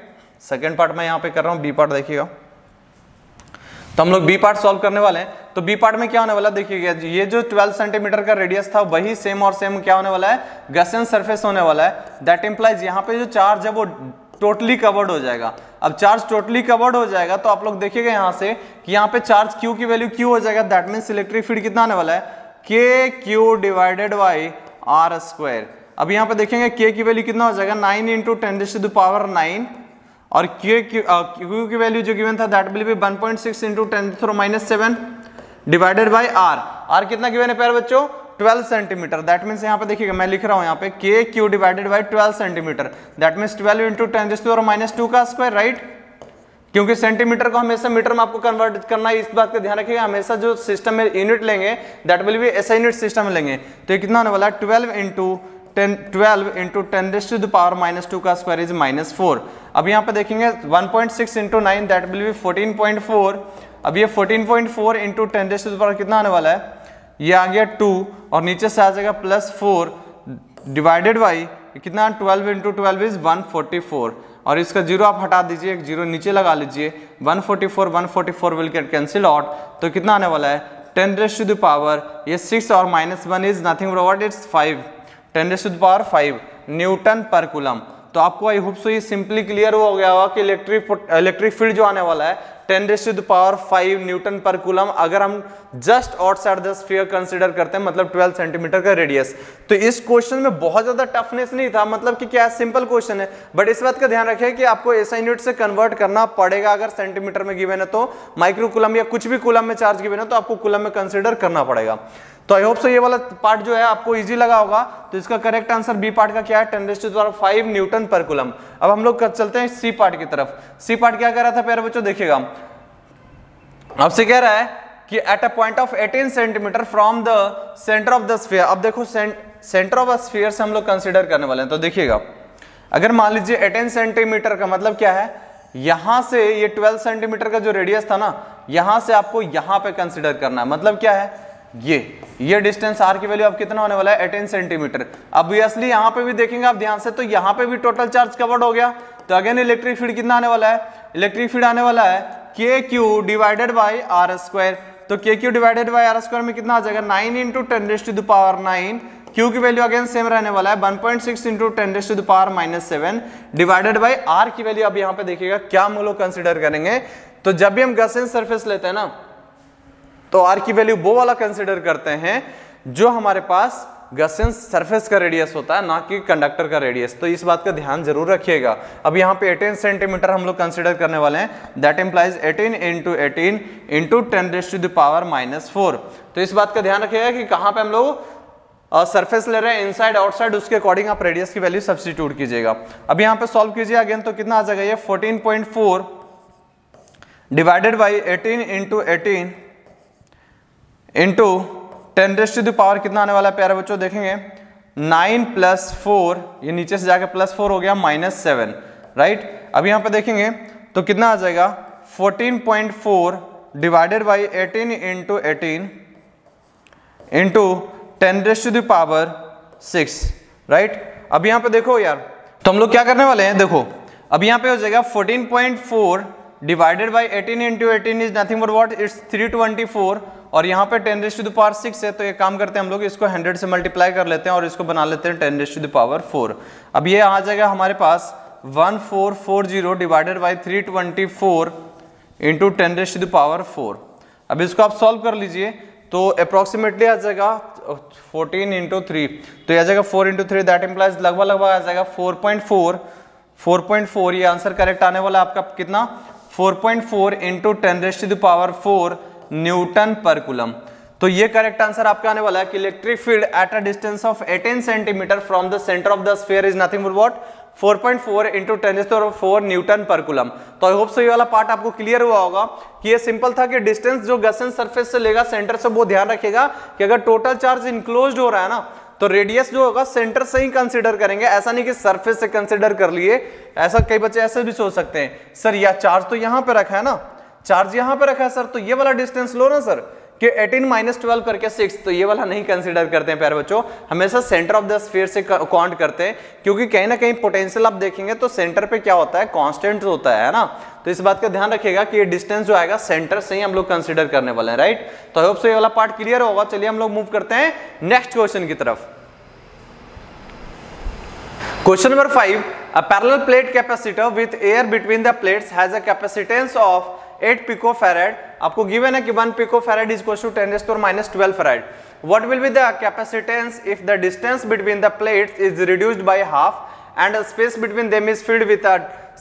सेकेंड पार्ट में यहाँ पे कर रहा हूँ, बी पार्ट देखिएगा, तो हम लोग बी पार्ट सॉल्व करने वाले हैं। तो बी पार्ट में क्या होने वाला देखिएगा, ये जो 12 सेंटीमीटर का रेडियस था वही सेम और सेम क्या होने वाला है, गॉसियन सरफेस होने वाला है। दैट इंप्लाइज यहाँ पे जो चार्ज है वो टोटली कवर्ड हो जाएगा। अब चार्ज टोटली कवर्ड हो जाएगा तो आप लोग देखिएगा यहाँ से कि यहाँ पे चार्ज क्यू की वैल्यू क्यू हो जाएगा। दैट मीन्स इलेक्ट्रिक फील्ड कितना आने वाला है, K Q divided by R square. अब यहाँ पे देखेंगे के की वैल्यू कितना हो जाएगा, 9 इंटू 10 पावर 9, और क्यू की वैल्यू जो गिवन था that will be 1.6 into 10 minus 7 divided by R. R कितना गिवन है प्यारे बच्चों, 12 सेंटीमीटर। दैट मीन्स यहाँ पे देखिएगा मैं लिख रहा हूँ यहाँ पे K Q divided by 12 centimetre. That means 12 into 10 minus 2 का स्क्वायर, राइट। क्योंकि सेंटीमीटर को हमेशा मीटर में आपको कन्वर्ट करना है, इस बात का ध्यान रखिएगा। हमेशा जो सिस्टम में यूनिट लेंगे that will be SI unit system में लेंगे। तो ये कितना होने वाला है, 12 इंटू 10 पावर माइनस 2 का स्क्वायर इज -4। अब यहाँ पे देखेंगे 1.6 इंटू 9 दैट विल बी 14.4। अब ये 14.4 इंटू 10 कितना आने वाला है, ये आ गया 2 और नीचे से आ जाएगा +4 डिवाइडेड बाई कितना, 12 इंटू 12 इज 144। और इसका जीरो आप हटा दीजिए, एक जीरो नीचे लगा लीजिए, 144 विल गेट कैंसिल आउट। तो कितना आने वाला है, 10 पावर ये 6 और -1 is nothing but it's 5, 10 power 5 newton per coulomb. तो आपको आई होप सो ये सिंपली क्लियर हो गया होगा कि इलेक्ट्रिक फील्ड जो आने वाला है 10 पावर 5 न्यूटन पर कूलम, अगर हम just outside the sphere consider करते हैं, मतलब 12 सेंटीमीटर का रेडियस। तो इस क्वेश्चन में बहुत ज्यादा टफनेस नहीं था, मतलब कि क्या सिंपल क्वेश्चन है, बट इस बात का ध्यान रखें कि आपको एसआई यूनिट से कन्वर्ट करना पड़ेगा। अगर सेंटीमीटर में गिवन है तो माइक्रो कूलम या कुछ भी कूलम में चार्ज गिवन है तो आपको कूलम में कंसिडर करना पड़ेगा। तो आई होप सो ये वाला पार्ट जो है आपको इजी लगा होगा। तो इसका करेक्ट आंसर बी पार्ट का क्या है, 10 पावर 5 न्यूटन पर कूलम। अब हम लोग चलते हैं सी पार्ट की तरफ। सी पार्ट क्या कह रहा था प्यारे बच्चों, देखिएगा आपसे कह रहा है कि at a point of 18 centimetre from the centre of the sphere. अब देखो सेंटर ऑफ द स्फीयर से हम लोग कंसीडर करने वाले हैं। तो देखिएगा अगर मान लीजिए 18 सेंटीमीटर का मतलब क्या है, यहां से ये 12 सेंटीमीटर का जो रेडियस था ना, यहां से आपको यहां पे कंसीडर करना है। मतलब क्या है, ये डिस्टेंस आर की वैल्यू अब कितना होने वाला है, 18 सेंटीमीटर। ऑब्वियसली यहाँ पे भी देखेंगे आप ध्यान से तो यहाँ पे भी टोटल चार्ज कवर्ड हो गया। तो अगेन इलेक्ट्रिक फील्ड कितना आने वाला है, इलेक्ट्रिक फील्ड आने वाला है K Q divided by R square. तो K Q divided by R square में कितना आ जाएगा, 9 इंटू 10 पावर 9 Q की वैल्यू अगेन सेम रहने वाला है 1.6 इंटू 10⁻⁷ डिवाइडेड बाई R की वैल्यू। अब यहाँ पे देखिएगा क्या हम लोग कंसिडर करेंगे, तो जब भी हम गसेंस सरफेस लेते हैं ना तो R की वैल्यू वो वाला कंसिडर करते हैं जो हमारे पास गसेंस सरफेस का रेडियस होता है, ना कि कंडक्टर का रेडियस। तो इस बात का ध्यान जरूर रखिएगा। अब यहाँ पे 18 सेंटीमीटर हम लोग कंसिडर करने वाले हैं, दैट इम्प्लाइज 18 × 18 × 10⁻⁴। तो इस बात का ध्यान रखिएगा कि कहाँ पे हम लोग सरफेस ले रहे हैं, इनसाइड आउटसाइड, उसके अकॉर्डिंग आप रेडियस की वैल्यू सब्सटीट्यूट कीजिएगा। अब यहाँ पे सॉल्व कीजिए अगेन, तो कितना आ जाएगा ये 14.4 डिवाइडेड बाई 18 × 18 × 10⁻⁴ कितना आने वाला है प्यारे बच्चों, देखेंगे 9 + 4, ये नीचे से जाके +4 हो गया -7, राइट। अब यहाँ पे देखेंगे तो कितना आ जाएगा 14.4 डिवाइडेड बाई 18 × 18 × 10⁻⁶, राइट। अब यहाँ पे देखो यार, तो हम लोग क्या करने वाले हैं, देखो अब यहाँ पे हो जाएगा 14.4 divided by 18 × 18 is nothing but what, it's 324, और यहाँ पे 10⁻⁶ है। तो ये काम करते हैं हम लोग, इसको 100 से मल्टीप्लाई कर लेते हैं और इसको बना लेते हैं 10⁻⁴। अब ये आ जाएगा हमारे पास 1440 डिवाइडेड बाई 324 × 10⁻⁴। अब इसको आप सॉल्व कर लीजिए तो अप्रोक्सीमेटली आ जाएगा 14 × 3, तो यह आ जाएगा 4 × 3, दैट इम्प्लाइज लगभग आ जाएगा 4.4। ये आंसर करेक्ट आने वाला आपका कितना 4.4 × 10⁻⁴ न्यूटन पर कूलम। तो ये करेक्ट आंसर आपका आने वाला है कि electric field at a distance of 18 centimetre from the centre of the sphere is nothing but what 4.4 × 10⁻⁴ newton per coulomb. तो आई होप सो ये वाला पार्ट आपको क्लियर हुआ होगा कि ये सिंपल था कि डिस्टेंस जो गसेंस सरफेस से लेगा सेंटर से, वो ध्यान रखेगा कि अगर टोटल चार्ज इनक्लोज्ड हो रहा है ना तो रेडियस जो होगा सेंटर से ही कंसिडर करेंगे, ऐसा नहीं कि सरफेस से कंसिडर कर लिए। ऐसा कई बच्चे ऐसे भी सोच सकते हैं, सर यह चार्ज तो यहाँ पे रखा है ना, चार्ज यहाँ पे रखा है सर, तो ये वाला डिस्टेंस लो ना सर कि 18 - 12 करके 6, तो ये वाला नहीं कंसीडर करते हैं प्यारे बच्चों, हमेशा सेंटर ऑफ द स्फीयर से काउंट करते हैं, क्योंकि कहीं ना कहीं पोटेंशियल आप देखेंगे तो सेंटर पे क्या होता है, कांस्टेंट होता है ना। तो इस बात का ध्यान रखिएगा कि ये डिस्टेंस जो आएगा सेंटर से ही हम लोग कंसीडर करने वाले हैं, राइट। तो आई होप सो ये वाला पार्ट क्लियर होगा। चलिए हम लोग मूव करते हैं नेक्स्ट क्वेश्चन की तरफ। Question number 5, a parallel plate capacitor with air between the plates has a capacitance of 8 picofarad. आपको गिवन है कि 1 picofarad is equals to 10⁻¹² farad. What will be the capacitance if the distance between the plates is reduced by half and space between them is filled with a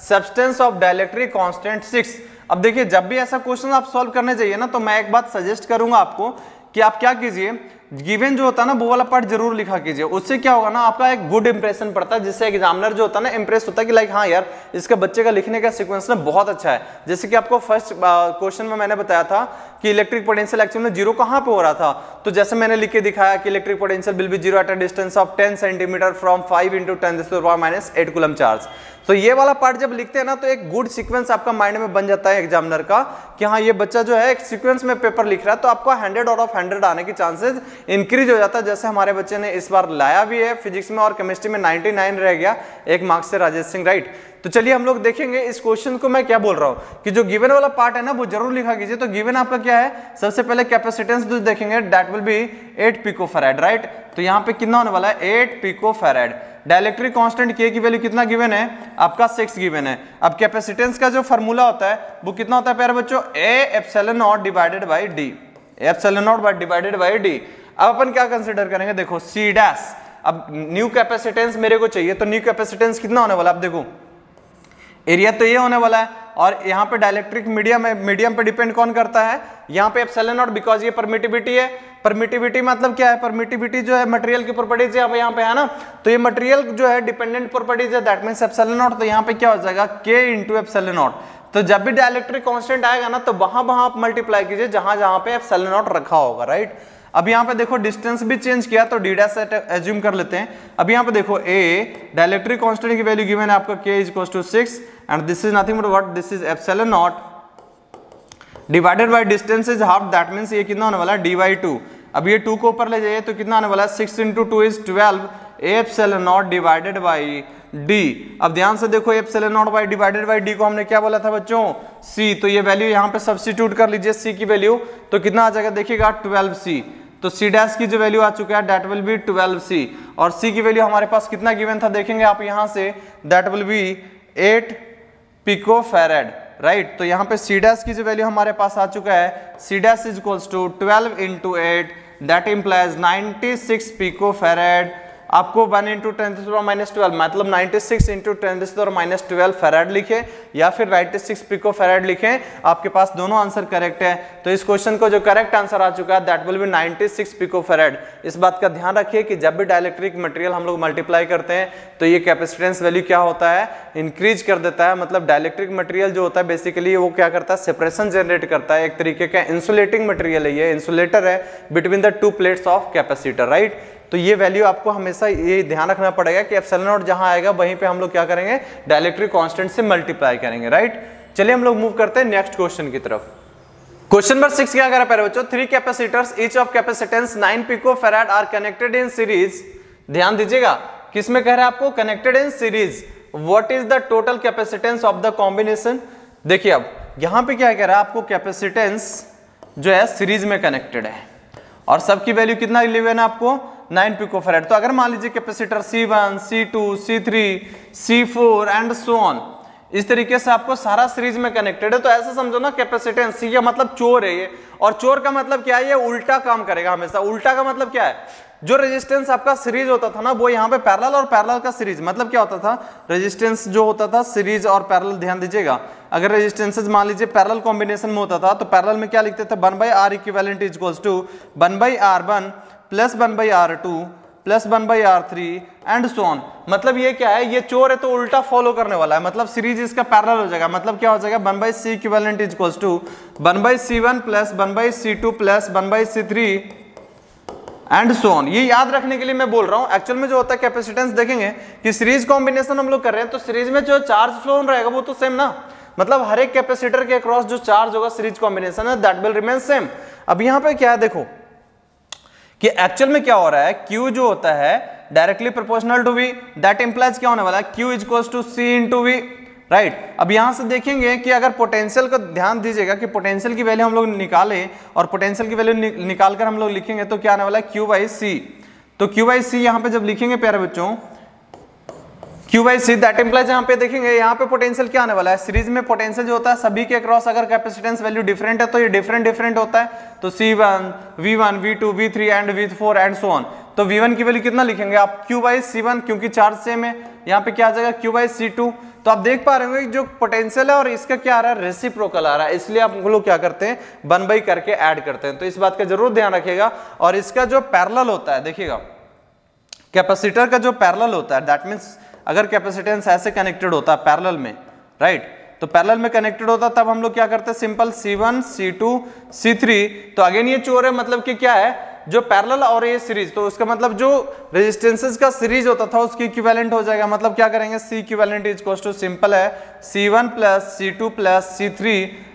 substance of dielectric constant 6। अब देखिए जब भी ऐसा question आप solve करने जाइए ना, तो मैं एक बात सजेस्ट करूंगा आपको कि आप क्या कीजिए, गिवन जो होता है ना वो वाला पार्ट जरूर लिखा कीजिए। उससे क्या होगा ना, आपका एक गुड इंप्रेशन पड़ता है, जिससे एग्जामिनर जो होता है ना इंप्रेस होता है कि लाइक हाँ यार इसका बच्चे का लिखने का सीक्वेंस ना बहुत अच्छा है। जैसे कि आपको फर्स्ट क्वेश्चन में मैंने बताया था कि इलेक्ट्रिक पोटेंशियल एक्चुअल में 0 कहाँ पे हो रहा था, तो जैसे मैंने लिख के दिखाया कि electric potential will be 0 at a distance of 10 centimetre from 5 × 10⁻⁸ coulomb charge. तो ये वाला पार्ट जब लिखते हैं ना तो एक गुड सीक्वेंस आपका माइंड में बन जाता है एग्जामिनर का कि हाँ ये बच्चा जो है एक सीक्वेंस में पेपर लिख रहा है, तो आपका 100 आउट ऑफ 100 आने के चांसेस इंक्रीज हो जाता है। जैसे हमारे बच्चे ने इस बार लाया भी है, फिजिक्स में और केमिस्ट्री में 99 रह गया 1 मार्क्स से, राजेश सिंह, राइट। तो चलिए हम लोग देखेंगे इस क्वेश्चन को, मैं क्या बोल रहा हूँ कि जो गिवन वाला पार्ट है ना वो जरूर लिखा कीजिए। तो गिवन आपका क्या है, सबसे पहले कैपेसिटेंस जो देखेंगे that will be 8 picofarad, right. तो यहाँ पे कितना होने वाला है 8 पिकोफैराड। डाइलेक्ट्रिक कांस्टेंट के की वैल्यू कितना गिवन है आपका 6 गिवन है। अब कैपेसिटेंस का जो फॉर्मूला होता है वो कितना होता है प्यारे बच्चों, A epsilon naught divided by D, epsilon naught divided by D. अब अपन क्या कंसीडर करेंगे, देखो सी डैश। अब न्यू कैपेसिटेंस मेरे को चाहिए, तो न्यू कैपेसिटेंस कितना होने वाला, आप देखो एरिया तो ये होने वाला है, और यहाँ पे डाइलेक्ट्रिक मीडियम पे डिपेंड कौन करता है, यहाँ पे एप्सिलॉन नॉट, बिकॉज ये परमिटिविटी है। परमिटिविटी मतलब क्या है, परमिटिविटी जो है मटेरियल की प्रॉपर्टीज है, अब यहाँ पे है ना, तो ये मटेरियल जो है डिपेंडेंट प्रॉपर्टीज है, दैट मींस एप्सिलॉन नॉट। तो यहाँ पे क्या हो जाएगा K × एप्सिलॉन नॉट। तो जब भी डाइलेक्ट्रिक कांस्टेंट आएगा ना तो वहां आप मल्टीप्लाई कीजिए जहां पे एप्सिलॉन नॉट रखा होगा, राइट। अब यहाँ पे देखो डिस्टेंस भी चेंज किया, तो डी डैश एज्यूम कर लेते हैं। अब यहाँ पे देखो ए डाइलेक्ट्रिक कांस्टेंट की वैल्यू गिवन है आपका K = 6 and this is nothing but what, this is epsilon naught divided by distance is half, that means ये कितना होने वाला है D/2। अब ये 2 को ऊपर ले जाइए तो कितना आने वाला है 6 × 2 = 12 epsilon naught divided by D. अब ध्यान से देखो epsilon not by divided by D को हमने क्या बोला था बच्चों, C। तो ये वैल्यू यहाँ पे सब्स्टिट्यूट कर लीजिए C की वैल्यू, तो कितना आ जाएगा देखिएगा 12C। तो सी डैश की जो वैल्यू आ चुका है दैट विल बी 12c और c की वैल्यू हमारे पास कितना गिवन था देखेंगे आप यहाँ से, that will be 8 pico farad, right. तो यहाँ पे सी डैश की जो वैल्यू हमारे पास आ चुका है, C dash is equals to 12 into 8, that implies 96 pico farad. आपको 1 into 10 to the power minus 12 मतलब 96 into 10 to the power minus 12 farad लिखे या फिर 96 पिको फैराड लिखे, आपके पास दोनों आंसर करेक्ट है। तो इस क्वेश्चन को जो करेक्ट आंसर आ चुका है that will be 96 pico farad. इस बात का ध्यान रखिए कि जब भी डाइलेक्ट्रिक मटेरियल हम लोग मल्टीप्लाई करते हैं तो ये कैपेसिटेंस वैल्यू क्या होता है, इंक्रीज कर देता है। मतलब डाइलेक्ट्रिक मटेरियल जो होता है बेसिकली वो क्या करता है, सेपरेशन जनरेट करता है। एक तरीके का इंसुलेटिंग मटेरियल है, ये इंसुलेटर है between the two plates of capacitor, right. तो ये वैल्यू आपको हमेशा ये ध्यान रखना पड़ेगा कि एप्सिलॉन नॉट जहाँ आएगा वहीं पे हम लोग क्या करेंगे, डाइलेक्ट्रिक कांस्टेंट से मल्टीप्लाई करेंगे, राइट। चलिए हम लोग मूव करते हैं नेक्स्ट क्वेश्चन की तरफ। क्वेश्चन नंबर 6 क्या कह रहा है बच्चों, 3 capacitors each of capacitance 9 pico farad are connected in series. ध्यान दीजिएगा किस में कह रहा है आपको, connected in series. What is the total capacitance of the combination. देखिए अब यहाँ पे क्या कह रहा है आपको, कैपेसिटेंस जो है सीरीज में कनेक्टेड है और सबकी वैल्यू कितना गिवन है आपको, 9 पिको फैराड। तो अगर मान लीजिए capacitor C1, C2, C3, C4 and so on इस तरीके से आपको सारा सीरीज में कनेक्टेड है, तो ऐसा समझो ना कैपेसिटेंस C का मतलब चोर है ये, और चोर का मतलब क्या है, ये उल्टा काम करेगा हमेशा। उल्टा का मतलब क्या है, जो रेजिस्टेंस आपका सीरीज होता था ना वो यहाँ पे पैरेलल और पैरेलल का सीरीज, मतलब क्या होता था रेजिस्टेंस जो होता था सीरीज और पैरेलल। ध्यान दीजिएगा अगर रेजिस्टेंसेस मान लीजिए पैरेलल कॉम्बिनेशन में होता था तो पैरेलल में क्या लिखते थे, 1/R equivalent = 1/R1 + 1/R2 + 1/R3 and so on. मतलब ये क्या है, ये चोर है तो उल्टा फॉलो करने वाला है, मतलब सीरीज इसका पैरेलल हो जाएगा। मतलब क्या हो जाएगा, 1/C equivalent = 1/C1 + 1/C2 + 1/C3 and so on. ये याद रखने के लिए मैं बोल रहा हूँ। एक्चुअल में जो होता है कैपेसिटेंस देखेंगे कि सीरीज कॉम्बिनेशन हम लोग कर रहे हैं तो सीरीज में जो चार्ज फ्लो रहेगा वो तो सेम ना, मतलब हर एक कैपेसिटर के अक्रॉस जो चार्ज होगा सीरीज कॉम्बिनेशन है दैट विल रिमेन सेम। अब यहाँ पे क्या है देखो कि एक्चुअल में क्या हो रहा है, Q जो होता है directly proportional to V, that implies क्या होने वाला है, Q = C into V, right. अब यहां से देखेंगे कि अगर पोटेंशियल को ध्यान दीजिएगा कि पोटेंशियल की वैल्यू हम लोग निकाले और पोटेंशियल की वैल्यू निकाल कर हम लोग लिखेंगे तो क्या आने वाला है, Q/C। तो Q/C यहाँ पे जब लिखेंगे प्यारे बच्चों Q/C दैट इंप्लाइज यहाँ पे देखेंगे यहाँ पे पोटेंशियल क्या आने वाला है, सीरीज में पोटेंशियल जो होता है सभी के अक्रॉस अगर कैपेसिटेंस वैल्यू डिफरेंट है तो ये डिफरेंट डिफरेंट होता है। तो C1, V1, V2, V3 and V4 and so on. तो V1 की वैल्यू कितना लिखेंगे आप, Q/C1, क्योंकि चार्ज सेम है। यहाँ पे क्या आ जाएगा, Q/C2। तो आप देख पा रहे होंगे जो पोटेंशियल है और इसका क्या आ रहा है, रेसिप्रोकल आ रहा है, इसलिए आप लोग क्या करते हैं 1/2 करके ऐड करते हैं। तो इस बात का जरूर ध्यान रखिएगा। और इसका जो पैरेलल होता है देखिएगा, कैपेसिटर का जो पैरेलल होता है दैट मीन्स अगर कैपेसिटेंस ऐसे कनेक्टेड होता है पैरेलल में, राइट तो पैरेलल में कनेक्टेड होता तब हम लोग क्या करते हैं सिंपल C1, C2, C3। तो अगेन ये चोर है, मतलब कि क्या है जो पैरेलल और ये सीरीज, तो उसका मतलब जो रेजिस्टेंसेस का सीरीज होता था उसकी इक्विवेलेंट हो जाएगा। मतलब क्या करेंगे, C equivalent = सिंपल है C1 + C2 + C3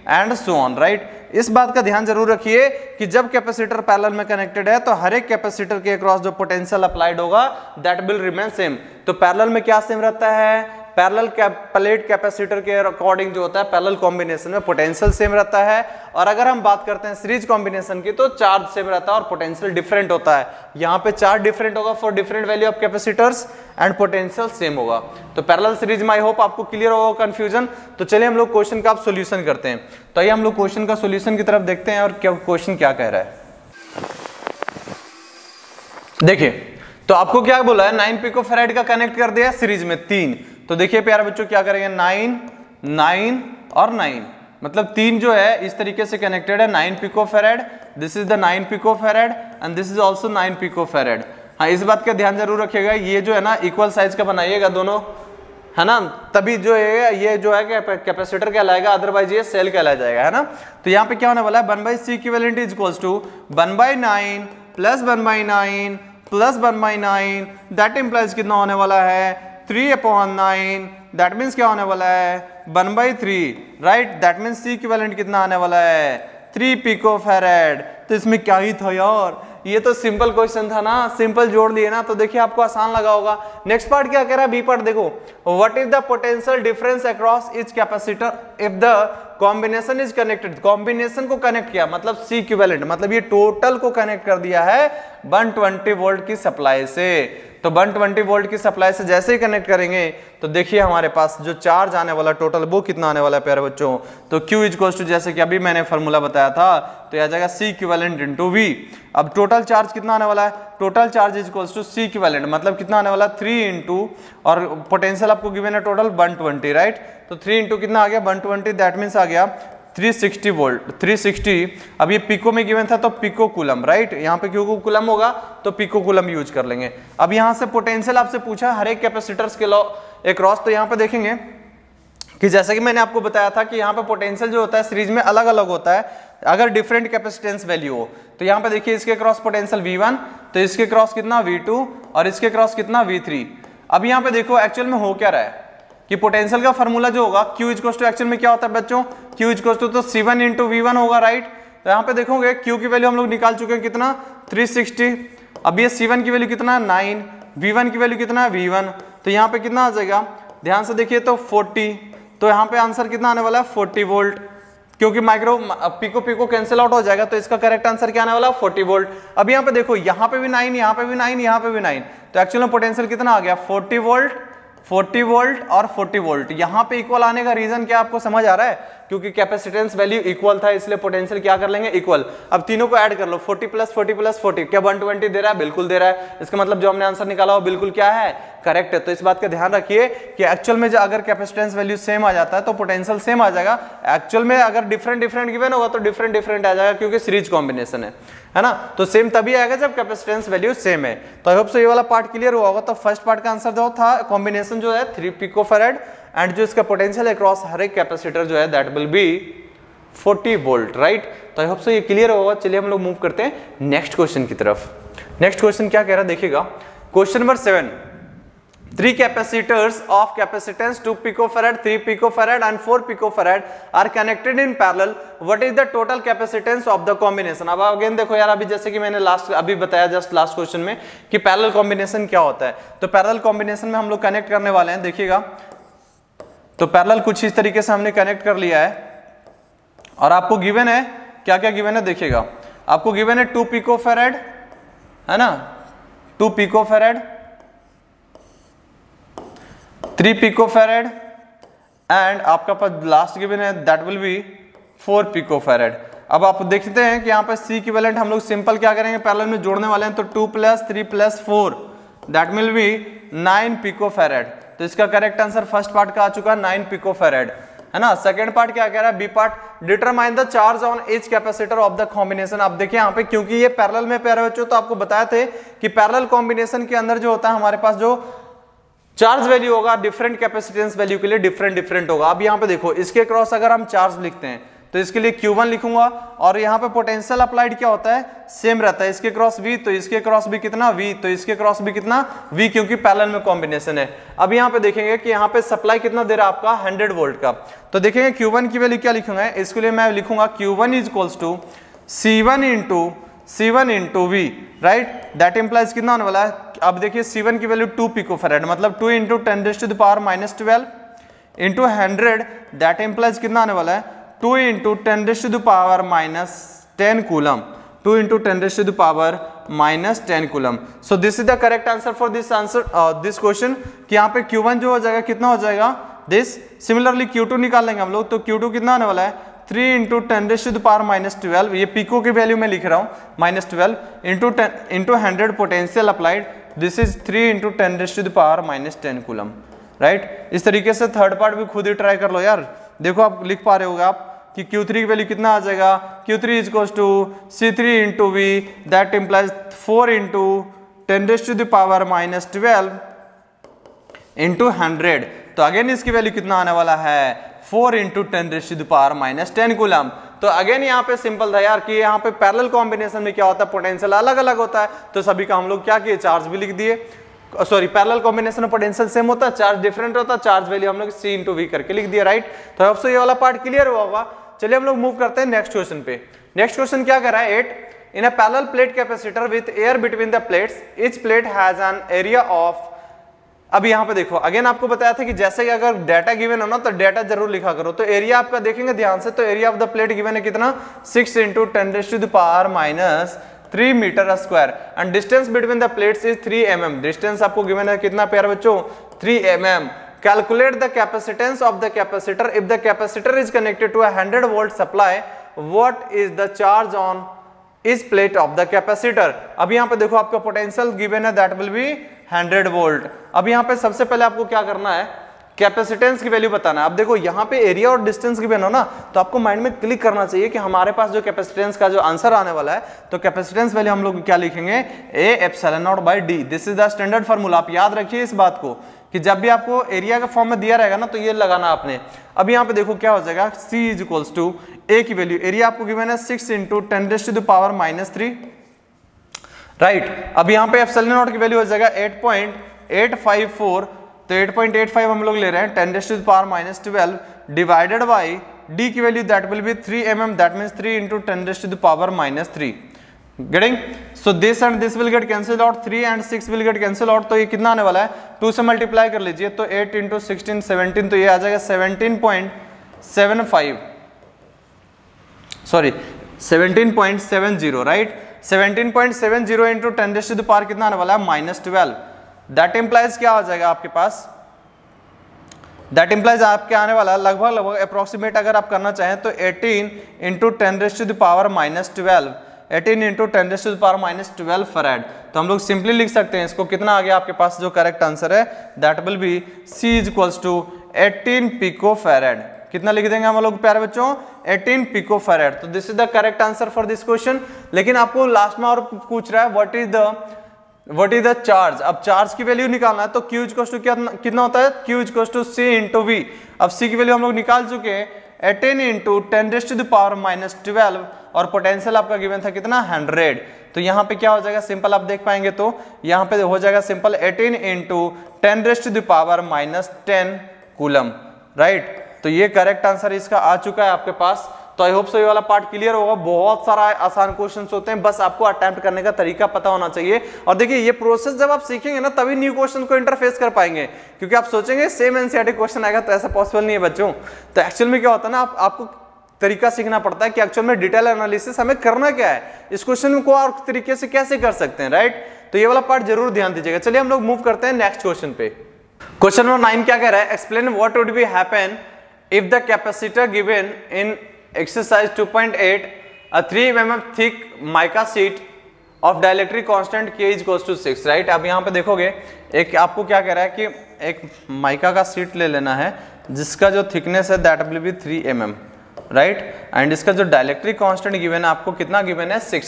and so on, right. इस बात का ध्यान जरूर रखिए कि जब कैपेसिटर पैरेलल में कनेक्टेड है तो हर एक कैपेसिटर के अक्रॉस जो पोटेंशियल अप्लाइड होगा दैट विल रिमेन सेम। तो पैरेलल में क्या सेम रहता है, पैरेलल प्लेट कैपेसिटर के अकॉर्डिंग जो होता है पैरेलल कॉम्बिनेशन में पोटेंशियल सेम रहता है। और अगर हम बात करते हैं सीरीज कॉम्बिनेशन की तो चार्ज सेम रहता है और पोटेंशियल डिफरेंट होता है। यहाँ पे चार्ज डिफरेंट होगा for different value of capacitors and potential same होगा। तो पैरेलल सीरीज में आई होप आपको क्लियर होगा कंफ्यूजन। तो चलिए हम लोग क्वेश्चन का आप सोल्यूशन करते हैं। तो आइए हम लोग क्वेश्चन का सोल्यूशन की तरफ देखते हैं और क्वेश्चन क्या कह रहा है। देखिए तो आपको क्या बोला है, 9 पिको फैराड का कनेक्ट कर दिया सीरीज में 3। तो देखिए प्यारे बच्चों क्या करेंगे, 9, 9 और 9 मतलब 3 जो है इस तरीके से कनेक्टेड है। 9 pico farad, this is the 9 pico farad and this is also 9 pico farad. हाँ इस बात का ध्यान जरूर रखिएगा, ये जो है ना इक्वल साइज का बनाइएगा दोनों, है ना, तभी जो है ये जो है कैपेसिटर कहलाएगा, अदरवाइज ये सेल कहलाया जाएगा, है ना। तो यहाँ पे क्या होने वाला है, 1/C equivalent = 1/9 + 1/9 + 1/9 दैट इंप्लाइज कितना होने वाला है, 3/9 दैट मीन्स क्या होने वाला है, 1/3, right. That means C equivalent कितना आने वाला है, 3 पिको फैराड। तो इसमें क्या ही था यार, ये तो सिंपल क्वेश्चन था ना, सिंपल जोड़ लिए ना, तो देखिए आपको आसान लगा होगा। नेक्स्ट पार्ट क्या कह रहा है, बी पार्ट देखो, what is the potential difference across each capacitor if the combination is connected, combination को कनेक्ट किया मतलब सी इक्विवेलेंट, मतलब ये टोटल को कनेक्ट कर दिया है 120 वोल्ट की सप्लाई से। तो 120 वोल्ट की सप्लाई से जैसे ही कनेक्ट करेंगे तो देखिए हमारे पास जो चार्ज आने वाला टोटल वो कितना आने वाला है प्यारे बच्चों। तो Q इज इक्वल टू, जैसे कि अभी मैंने फॉर्मूला बताया था, तो यह आ जाएगा सी इक्विवेलेंट इंटू वी। अब टोटल चार्ज कितना आने वाला है, total charge is equal to C equivalent, मतलब कितना आने वाला है 3 इंटू, और पोटेंशियल आपको गिवन है टोटल 120 राइट। तो 3 इंटू कितना आ गया 120, दैट मीन्स आ गया 360 वोल्ट 360। अब ये पिको में गिवन था तो पिको कूलम राइट, यहाँ पे क्योंकि कूलम होगा तो पिको कूलम यूज कर लेंगे। अब यहाँ से पोटेंशियल आपसे पूछा हर एक कैपेसिटर्स के अक्रॉस, तो यहाँ पे देखेंगे कि जैसे कि मैंने आपको बताया था कि यहाँ पे पोटेंशियल जो होता है सीरीज में अलग अलग होता है अगर डिफरेंट कैपेसिटेंस वैल्यू हो। तो यहाँ पे देखिए इसके क्रॉस पोटेंशियल V1, तो इसके क्रॉस कितना V2 और इसके क्रॉस कितना V3। अब यहाँ पे देखो एक्चुअल में हो क्या रहा है कि पोटेंशियल का फॉर्मूला जो होगा Q is equal to, actual में क्या होता है बच्चों Q इज इक्वल टू तो C1 इंटू V1 होगा राइट। तो यहाँ पे देखोगे Q की वैल्यू हम लोग निकाल चुके हैं कितना 360, अब ये C1 की वैल्यू कितना 9, V1 की वैल्यू कितना V1, तो यहाँ पे कितना आ जाएगा ध्यान से देखिए तो 40। तो यहाँ पे आंसर कितना आने वाला है 40 वोल्ट, क्योंकि micro pico pico cancel out हो जाएगा, तो इसका करेक्ट आंसर क्या आने वाला 40 वोल्ट। अब यहाँ पे देखो यहाँ पे भी 9, यहाँ पे भी 9, यहाँ पे भी 9, तो एक्चुअल में पोटेंशियल कितना आ गया 40 वोल्ट 40 वोल्ट और 40 वोल्ट। यहाँ पे इक्वल आने का रीजन क्या आपको समझ आ रहा है, क्योंकि कैपेसिटेंस वैल्यू इक्वल था इसलिए पोटेंशियल क्या कर लेंगे इक्वल। अब तीनों को ऐड कर लो 40 + 40 + 40, क्या 120 दे रहा है, बिल्कुल दे रहा है, इसका मतलब जो हमने आंसर निकाला वो बिल्कुल क्या है करेक्ट है। तो इस बात का ध्यान रखिए कि एक्चुअल में जो अगर कैपेसिटेंस वैल्यू सेम आ जाता है तो पोटेंशियल सेम आ जाएगा, एक्चुअल में अगर डिफरेंट डिफरेंट गिवन होगा तो डिफरेंट डिफरेंट आ जाएगा क्योंकि सीरीज कॉम्बिनेशन है ना। तो सेम तभी आएगा जब कैपेसिटेंस वैल्यू सेम है। तो आई होप सो ये वाला पार्ट क्लियर हुआ होगा। तो फर्स्ट पार्ट का आंसर जो था कॉम्बिनेशन जो है 3 पिको फैरड एंड जो इसका पोटेंशियल अक्रॉस हर एक कैपेसिटर जो है that will be 40 volt right. तो आई होप सो ये क्लियर होगा। चलिए हम लोग मूव करते हैं नेक्स्ट क्वेश्चन की तरफ। नेक्स्ट क्वेश्चन क्या कह रहा है देखिएगा, question number 7, 3 capacitors of capacitance 2 pF, 3 pF and 4 pF are connected in parallel. What is the total capacitance of the combination? अब अगेन देखो यार, अभी जैसे कि मैंने अभी बताया जस्ट लास्ट क्वेश्चन में कि पैरेलल कॉम्बिनेशन क्या होता है। तो पैरेलल कॉम्बिनेशन में हम लोग कनेक्ट करने वाले हैं देखिएगा। तो पैरेलल कुछ इस तरीके से हमने कनेक्ट कर लिया है और आपको गिवन है क्या क्या गिवन है देखिएगा। आपको गिवन है 2 pF है ना, 2 pF, 3 pF एंड आपका पास लास्ट गिवन है दैट विल बी 4 pF। अब आप देखते हैं कि यहाँ पर C इक्विवेलेंट हम लोग सिंपल क्या करेंगे पैरेलल में जोड़ने वाले हैं, तो 2 + 3 + 4 दैट विल बी 9 pF। तो इसका करेक्ट आंसर फर्स्ट पार्ट का आ चुका है 9 pF है ना। सेकेंड पार्ट क्या कह रहा है, B part, determine the charge on each capacitor of the combination. आप देखिए यहाँ पे क्योंकि ये पैरेलल में प्यारे बच्चों, तो आपको बताए थे कि पैरेलल कॉम्बिनेशन के अंदर जो होता है हमारे पास जो चार्ज वैल्यू होगा डिफरेंट कैपेसिटेंस वैल्यू के लिए डिफरेंट डिफरेंट होगा। अब यहाँ पे देखो इसके क्रॉस अगर हम चार्ज लिखते हैं तो इसके लिए Q1 लिखूंगा और यहाँ पे पोटेंशियल अप्लाइड क्या होता है सेम रहता है, इसके क्रॉस V तो इसके क्रॉस भी कितना V तो इसके क्रॉस भी कितना V, क्योंकि पैरेलल में कॉम्बिनेशन है। अब यहाँ पे देखेंगे कि यहाँ पे सप्लाई कितना दे रहा है आपका 100 वोल्ट का, तो देखेंगे Q1 की वैल्यू क्या लिखूंगा, इसके लिए मैं लिखूंगा Q1 is equals to C1 into V right. That implies कितना होने वाला है, अब देखिए C1 की वैल्यू 2 pF मतलब 2 × 10⁻⁻² इंटू 100, दैट इम्प्लाइज कितना आने वाला है 2 × 10⁻⁻10 coulomb, 2 × 10⁻⁻10 coulomb. So this is the correct answer for this answer this question, कि यहाँ पे Q1 जो हो जाएगा कितना हो जाएगा दिस, सिमिलरली Q2 निकाल लेंगे हम लोग, तो Q2 कितना आने वाला है 3 × 10⁻¹², ये पिको की वैल्यू में लिख रहा हूँ -12 × 10 × 100 potential applied, this is 3 × 10⁻¹² coulomb right. इस तरीके से थर्ड पार्ट भी खुद ही ट्राई कर लो यार। देखो आप लिख पा रहे होगे आप कि Q3 की वैल्यू कितना आ जाएगा, Q3 is equals to C3 × V that implies 4 × 10⁻¹² into 100, तो अगेन इसकी वैल्यू कितना आने वाला है 4 × 10⁻10 कूलम। तो अगेन यहाँ पे सिंपल था यार कि यहाँ पे पैरेलल कॉम्बिनेशन में क्या होता है पोटेंशियल अलग अलग होता है, तो सभी का हम लोग क्या किए चार्ज भी लिख दिए, सॉरी पैरेलल कॉम्बिनेशन में पोटेंशियल सेम होता है चार्ज डिफरेंट होता है, चार्ज वैल्यू हम लोग C × V करके लिख दिया राइट। तो अब से ये वाला पार्ट क्लियर हुआ होगा। चलिए हम लोग मूव करते हैं नेक्स्ट क्वेश्चन पे। नेक्स्ट क्वेश्चन क्या कर रहा है 8, in a parallel plate capacitor with air between the plates, each plate has an area of अब यहाँ पे देखो अगेन आपको बताया था कि जैसे कि अगर डाटा गिवन हो ना तो डाटा जरूर लिखा करो। तो एरिया आपका देखेंगे ध्यान से, तो area of the plate given है कितना 6 × 10⁻⁻³ metre square and distance between the plates is 3 mm। Distance आपको गिवन है कितना प्यारे बच्चों 3 mm। Calculate the capacitance of the capacitor. If the capacitor is connected to 100 volt supply what is the charge on इस plate of the capacitor. अब यहाँ पे देखो आपका पोटेंशियल गिवन है दैट विल बी 100 वोल्ट। अब यहाँ पे सबसे पहले आपको क्या करना है कैपेसिटेंस की वैल्यू बताना है। अब देखो यहाँ पे एरिया और डिस्टेंस गिवन हो ना तो आपको माइंड में क्लिक करना चाहिए कि हमारे पास जो कैपेसिटेंस का जो आंसर आने वाला है तो कैपेसिटेंस वैल्यू हम लोग क्या लिखेंगे A ε0/D। This is the standard formula. आप याद रखिए इस बात को कि जब भी आपको एरिया का फॉर्म में दिया रहेगा ना तो ये लगाना आपने। अब यहाँ पे देखो क्या हो जाएगा C = A की वैल्यू, एरिया आपको गिवन है 6 × 10⁻⁻³ राइट। अब यहाँ पे ε0 की वैल्यू हो जाएगा 8.854, तो 8.85 हम लोग ले रहे हैं 10⁻¹² डिवाइडेड बाई D की value that will be 3 mm, that means 3 × 10⁻³ getting. So this and this will get cancel out, 3 and 6 will get cancel out, तो ये कितना आने वाला है 2 से मल्टीप्लाई कर लीजिए तो 8 × 16 17, तो ये आ जाएगा 17.70 राइट। 17.70 इंटू 10⁻² कितना आने वाला है -12। दैट इंप्लाइज क्या हो जाएगा आपके पास, दैट इंप्लाइज आपके आने वाला लगभग लगभग अप्रोक्सीमेट अगर आप करना चाहें तो 18 × 10⁻¹², 18 × 10⁻¹² फराड। तो हम लोग सिंपली लिख सकते हैं इसको, कितना आ गया आपके पास जो करेक्ट आंसर है that will be C = 18 pF। कितना लिख देंगे हम लोग प्यारे बच्चों 18 pF। तो this is the correct answer for this question. लेकिन आपको लास्ट में और पूछ रहा है व्हाट इज द चार्ज। अब चार्ज की वैल्यू निकालना है तो Q = कितना होता है Q = C × V। अब C की वैल्यू हम लोग निकाल चुके हैं 18 × 10⁻¹² और पोटेंशियल आपका गिवन था कितना 100। तो यहाँ पे क्या हो जाएगा सिंपल आप देख पाएंगे तो यहाँ पे हो जाएगा सिंपल 18 × 10⁻¹⁰ कूलम राइट। तो ये करेक्ट आंसर इसका आ चुका है आपके पास। तो आई होप सो ये वाला पार्ट क्लियर होगा। बहुत सारा आसान क्वेश्चंस होते हैं, बस आपको अटेम्प्ट करने का तरीका पता होना चाहिए। और देखिए ये प्रोसेस जब आप सीखेंगे ना तभी न्यू क्वेश्चन को इंटरफेस कर पाएंगे, क्योंकि आप सोचेंगे सेम एनसीईआरटी क्वेश्चन आएगा तो ऐसा पॉसिबल नहीं है बच्चों। तो एक्चुअल में क्या होता है ना आपको तरीका सीखना पड़ता है कि एक्चुअल में डिटेल एनालिसिस हमें करना क्या है, इस क्वेश्चन को और तरीके से कैसे कर सकते हैं राइट। तो ये वाला पार्ट जरूर ध्यान दीजिएगा। चलिए हम लोग मूव करते हैं नेक्स्ट क्वेश्चन पे। क्वेश्चन नंबर 9 क्या कह रहा है, explain what would be happen if the capacitor given in exercise 2.8 a 3 mm thick mica sheet of dielectric constant K = 6 right. अब यहाँ पे देखोगे एक आपको क्या कह रहा है कि एक माइका का शीट ले लेना है जिसका जो थिकनेस है that will be 3 mm right, and इसका जो डायलेक्ट्रिक कांस्टेंट गिवन है आपको कितना गिवन है 6,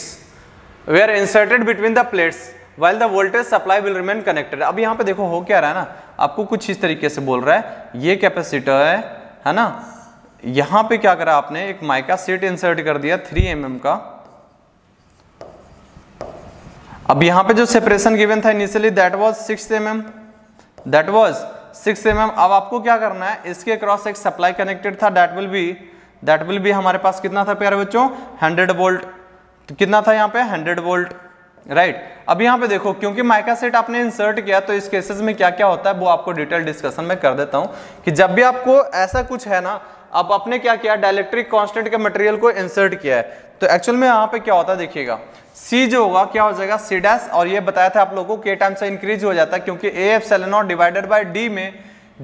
were inserted between the plates while the voltage supply will remain connected. अब यहाँ पे देखो हो क्या रहा है ना आपको कुछ इस तरीके से बोल रहा है ये कैपेसिटर है ना, यहाँ पे क्या करा आपने एक माइका शीट इंसर्ट कर दिया 3 mm का। अब यहाँ पे जो सेपरेशन गिवन था इनिशियली दैट वाज 6 mm। अब आपको क्या करना है इसके क्रॉस एक सप्लाई कनेक्टेड था दैट विल बी हमारे पास कितना था प्यारे बच्चों 100 वोल्ट, तो कितना था यहाँ पे 100 वोल्ट राइट। अब यहाँ पे देखो क्योंकि माइका सेट आपने इंसर्ट किया तो इस केसेस में क्या क्या होता है वो आपको डिटेल डिस्कशन में कर देता हूँ कि जब भी आपको ऐसा कुछ है ना अब आपने क्या किया डाइलेक्ट्रिक कांस्टेंट के मटेरियल को इंसर्ट किया है तो एक्चुअल में यहाँ पे क्या होता है देखिएगा C जो होगा क्या हो जाएगा C डैश, और ये बताया था आप लोगों को K टाइम से इंक्रीज हो जाता है क्योंकि A ε0/D में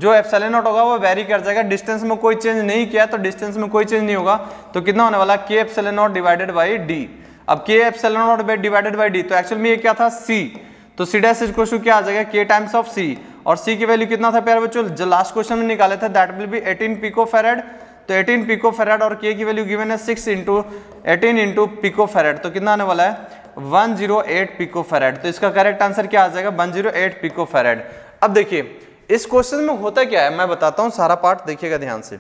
जो ε0 होगा वो वेरी कर जाएगा, डिस्टेंस में कोई चेंज नहीं किया तो डिस्टेंस में कोई चेंज नहीं होगा तो कितना होने वाला K ε0/D। अब K ε0/D तो एक्चुअल में ये क्या था C, तो C डैश इक्वल क्या आ जाएगा K टाइम्स ऑफ C, और C की वैल्यू कितना था प्यारे बच्चों जो लास्ट क्वेश्चन में निकाले थे दैट विल बी 18 pF, तो 18 pF और K की वैल्यू गिवन है 6 × 18 pF तो कितना आने वाला है 108 pF। तो इसका करेक्ट आंसर क्या आ जाएगा 108 pF। अब देखिए इस क्वेश्चन में होता क्या है मैं बताता हूँ सारा पार्ट देखिएगा ध्यान से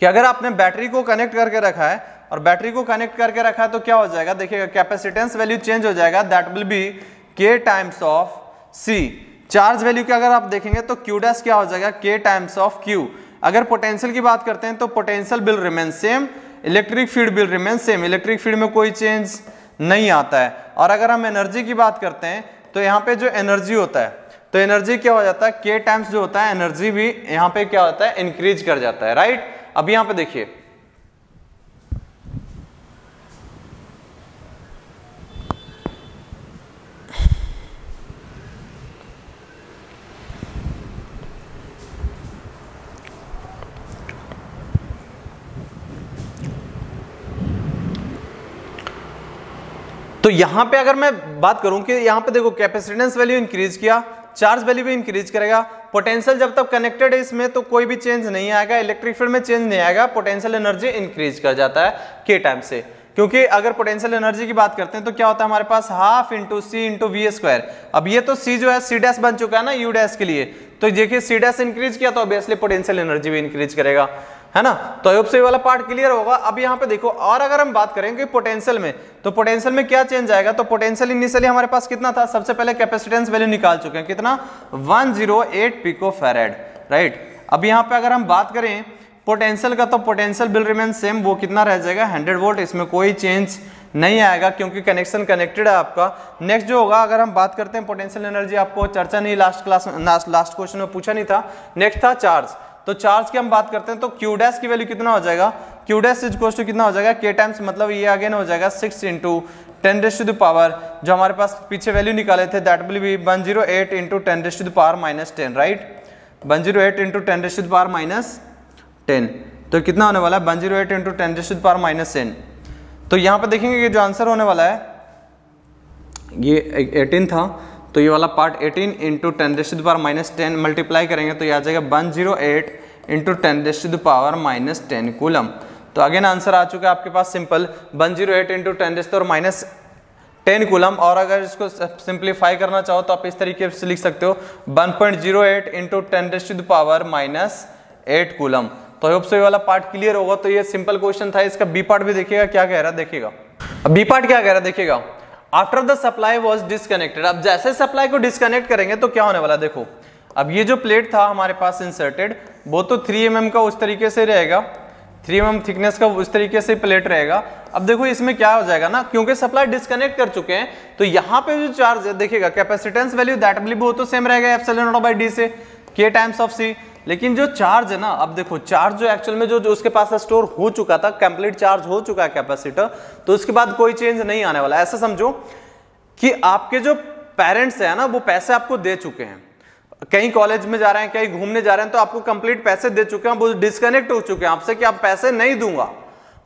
कि अगर आपने बैटरी को कनेक्ट करके रखा है और बैटरी को कनेक्ट करके रखा है तो क्या हो जाएगा देखिएगा कैपेसिटेंस वैल्यू चेंज हो जाएगा that will be K times of C। Charge value का अगर आप देखेंगे तो Q डैश क्या हो जाएगा K टाइम्स ऑफ Q। अगर पोटेंशियल की बात करते हैं तो potential will remain same, electric field will remain same, electric field में कोई चेंज नहीं आता है। और अगर हम एनर्जी की बात करते हैं तो यहाँ पे जो एनर्जी होता है तो एनर्जी क्या हो जाता है, के टाइम्स जो होता है एनर्जी भी यहाँ पे क्या होता है इंक्रीज कर जाता है, राइट। अब यहाँ पे देखिए तो यहां पे अगर मैं बात करूं कि यहां पे देखो कैपेसिटेंस वैल्यू इंक्रीज किया, चार्ज वैल्यू भी इंक्रीज करेगा, पोटेंशियल जब तक कनेक्टेड है इसमें तो कोई भी चेंज नहीं आएगा, इलेक्ट्रिक फील्ड में चेंज नहीं आएगा, पोटेंशियल एनर्जी इंक्रीज कर जाता है के टाइम से। क्योंकि अगर पोटेंशियल एनर्जी की बात करते हैं तो क्या होता है हमारे पास half into C into V square. अब ये तो सी जो है सी डैश बन चुका है ना यू डैश के लिए, तो देखिए सी डैश इंक्रीज किया तो ऑब्वियसली पोटेंशियल एनर्जी भी इंक्रीज करेगा, है ना। तो अब से वाला पार्ट क्लियर होगा। अब यहाँ पे देखो और अगर हम बात करेंगे पोटेंशियल में, तो पोटेंशियल में क्या चेंज आएगा, तो पोटेंशियल इनिशियली हमारे पास कितना था, सबसे पहले कैपेसिटेंस वैल्यू निकाल चुके हैं कितना 108 पिको फैरेड, राइट। अब यहाँ पे अगर हम बात करें पोटेंशियल का तो पोटेंशियल विल रिमेन सेम, वो कितना रह जाएगा 100 वोल्ट, इसमें कोई चेंज नहीं आएगा क्योंकि कनेक्शन कनेक्टेड है आपका। नेक्स्ट जो होगा अगर हम बात करते हैं पोटेंशियल एनर्जी, आपको चर्चा नहीं लास्ट क्लास लास्ट क्वेश्चन में पूछा नहीं था, नेक्स्ट था चार्ज। तो चार्ज की हम बात करते हैं तो क्यू डैश की वैल्यू कितना हो जाएगा, Q dash is equal to कितना हो जाएगा के टाइम्स, मतलब ये अगेन हो जाएगा 6 into 10 raise to the power जो हमारे पास पीछे वैल्यू निकाले थे that will be 108 into 10 raise to the power minus 10, right. 108 into 10 raise to the power minus 10 तो कितना होने वाला है 108 into 10 raise to the power minus 10। तो यहाँ पर देखेंगे कि जो आंसर होने वाला है ये 18 था, तो ये वाला part 18 into 10 raise to the power minus 10 multiply करेंगे तो ये आ जाएगा 108 into 10 raise to the power minus 10 coulomb. तो अगेन आंसर आ चुका है आपके पास simple 108 into 10 raise to the power minus 10 coulomb. और अगर इसको सिंप्लीफाई करना चाहो तो आप इस तरीके से लिख सकते हो 1.08 into 10 raise to the power minus 8 coulomb. तो आई होप सो ये वाला पार्ट क्लियर होगा। तो ये सिंपल क्वेश्चन था, इसका बी पार्ट भी देखिएगा क्या कह रहा है, देखिएगा अब बी पार्ट क्या कह रहा है, देखिएगा after the supply was disconnected. अब जैसे सप्लाई को डिसकनेक्ट करेंगे तो क्या होने वाला है, देखो अब ये जो प्लेट था हमारे पास इंसर्टेड वो तो 3 mm का उस तरीके से रहेगा, 3 mm थिकनेस का उस तरीके से प्लेट रहेगा। अब देखो इसमें क्या हो जाएगा ना, क्योंकि सप्लाई डिसकनेक्ट कर चुके हैं तो यहाँ पे जो चार्ज है देखिएगा capacitance value that will be वो तो सेम रहेगा एप्सिलॉन बाई डी से के टाइम्स ऑफ सी, लेकिन जो चार्ज है ना, अब देखो चार्ज जो एक्चुअल में जो उसके पास स्टोर हो चुका था, कंप्लीट चार्ज हो चुका है कैपेसिटर, तो उसके बाद कोई चेंज नहीं आने वाला। ऐसा समझो कि आपके जो पेरेंट्स हैं ना वो पैसे आपको दे चुके हैं, कहीं कॉलेज में जा रहे हैं, कहीं घूमने जा रहे हैं, तो आपको कंप्लीट पैसे दे चुके हैं, वो डिस्कनेक्ट हो चुके हैं आपसे कि आप पैसे नहीं दूंगा।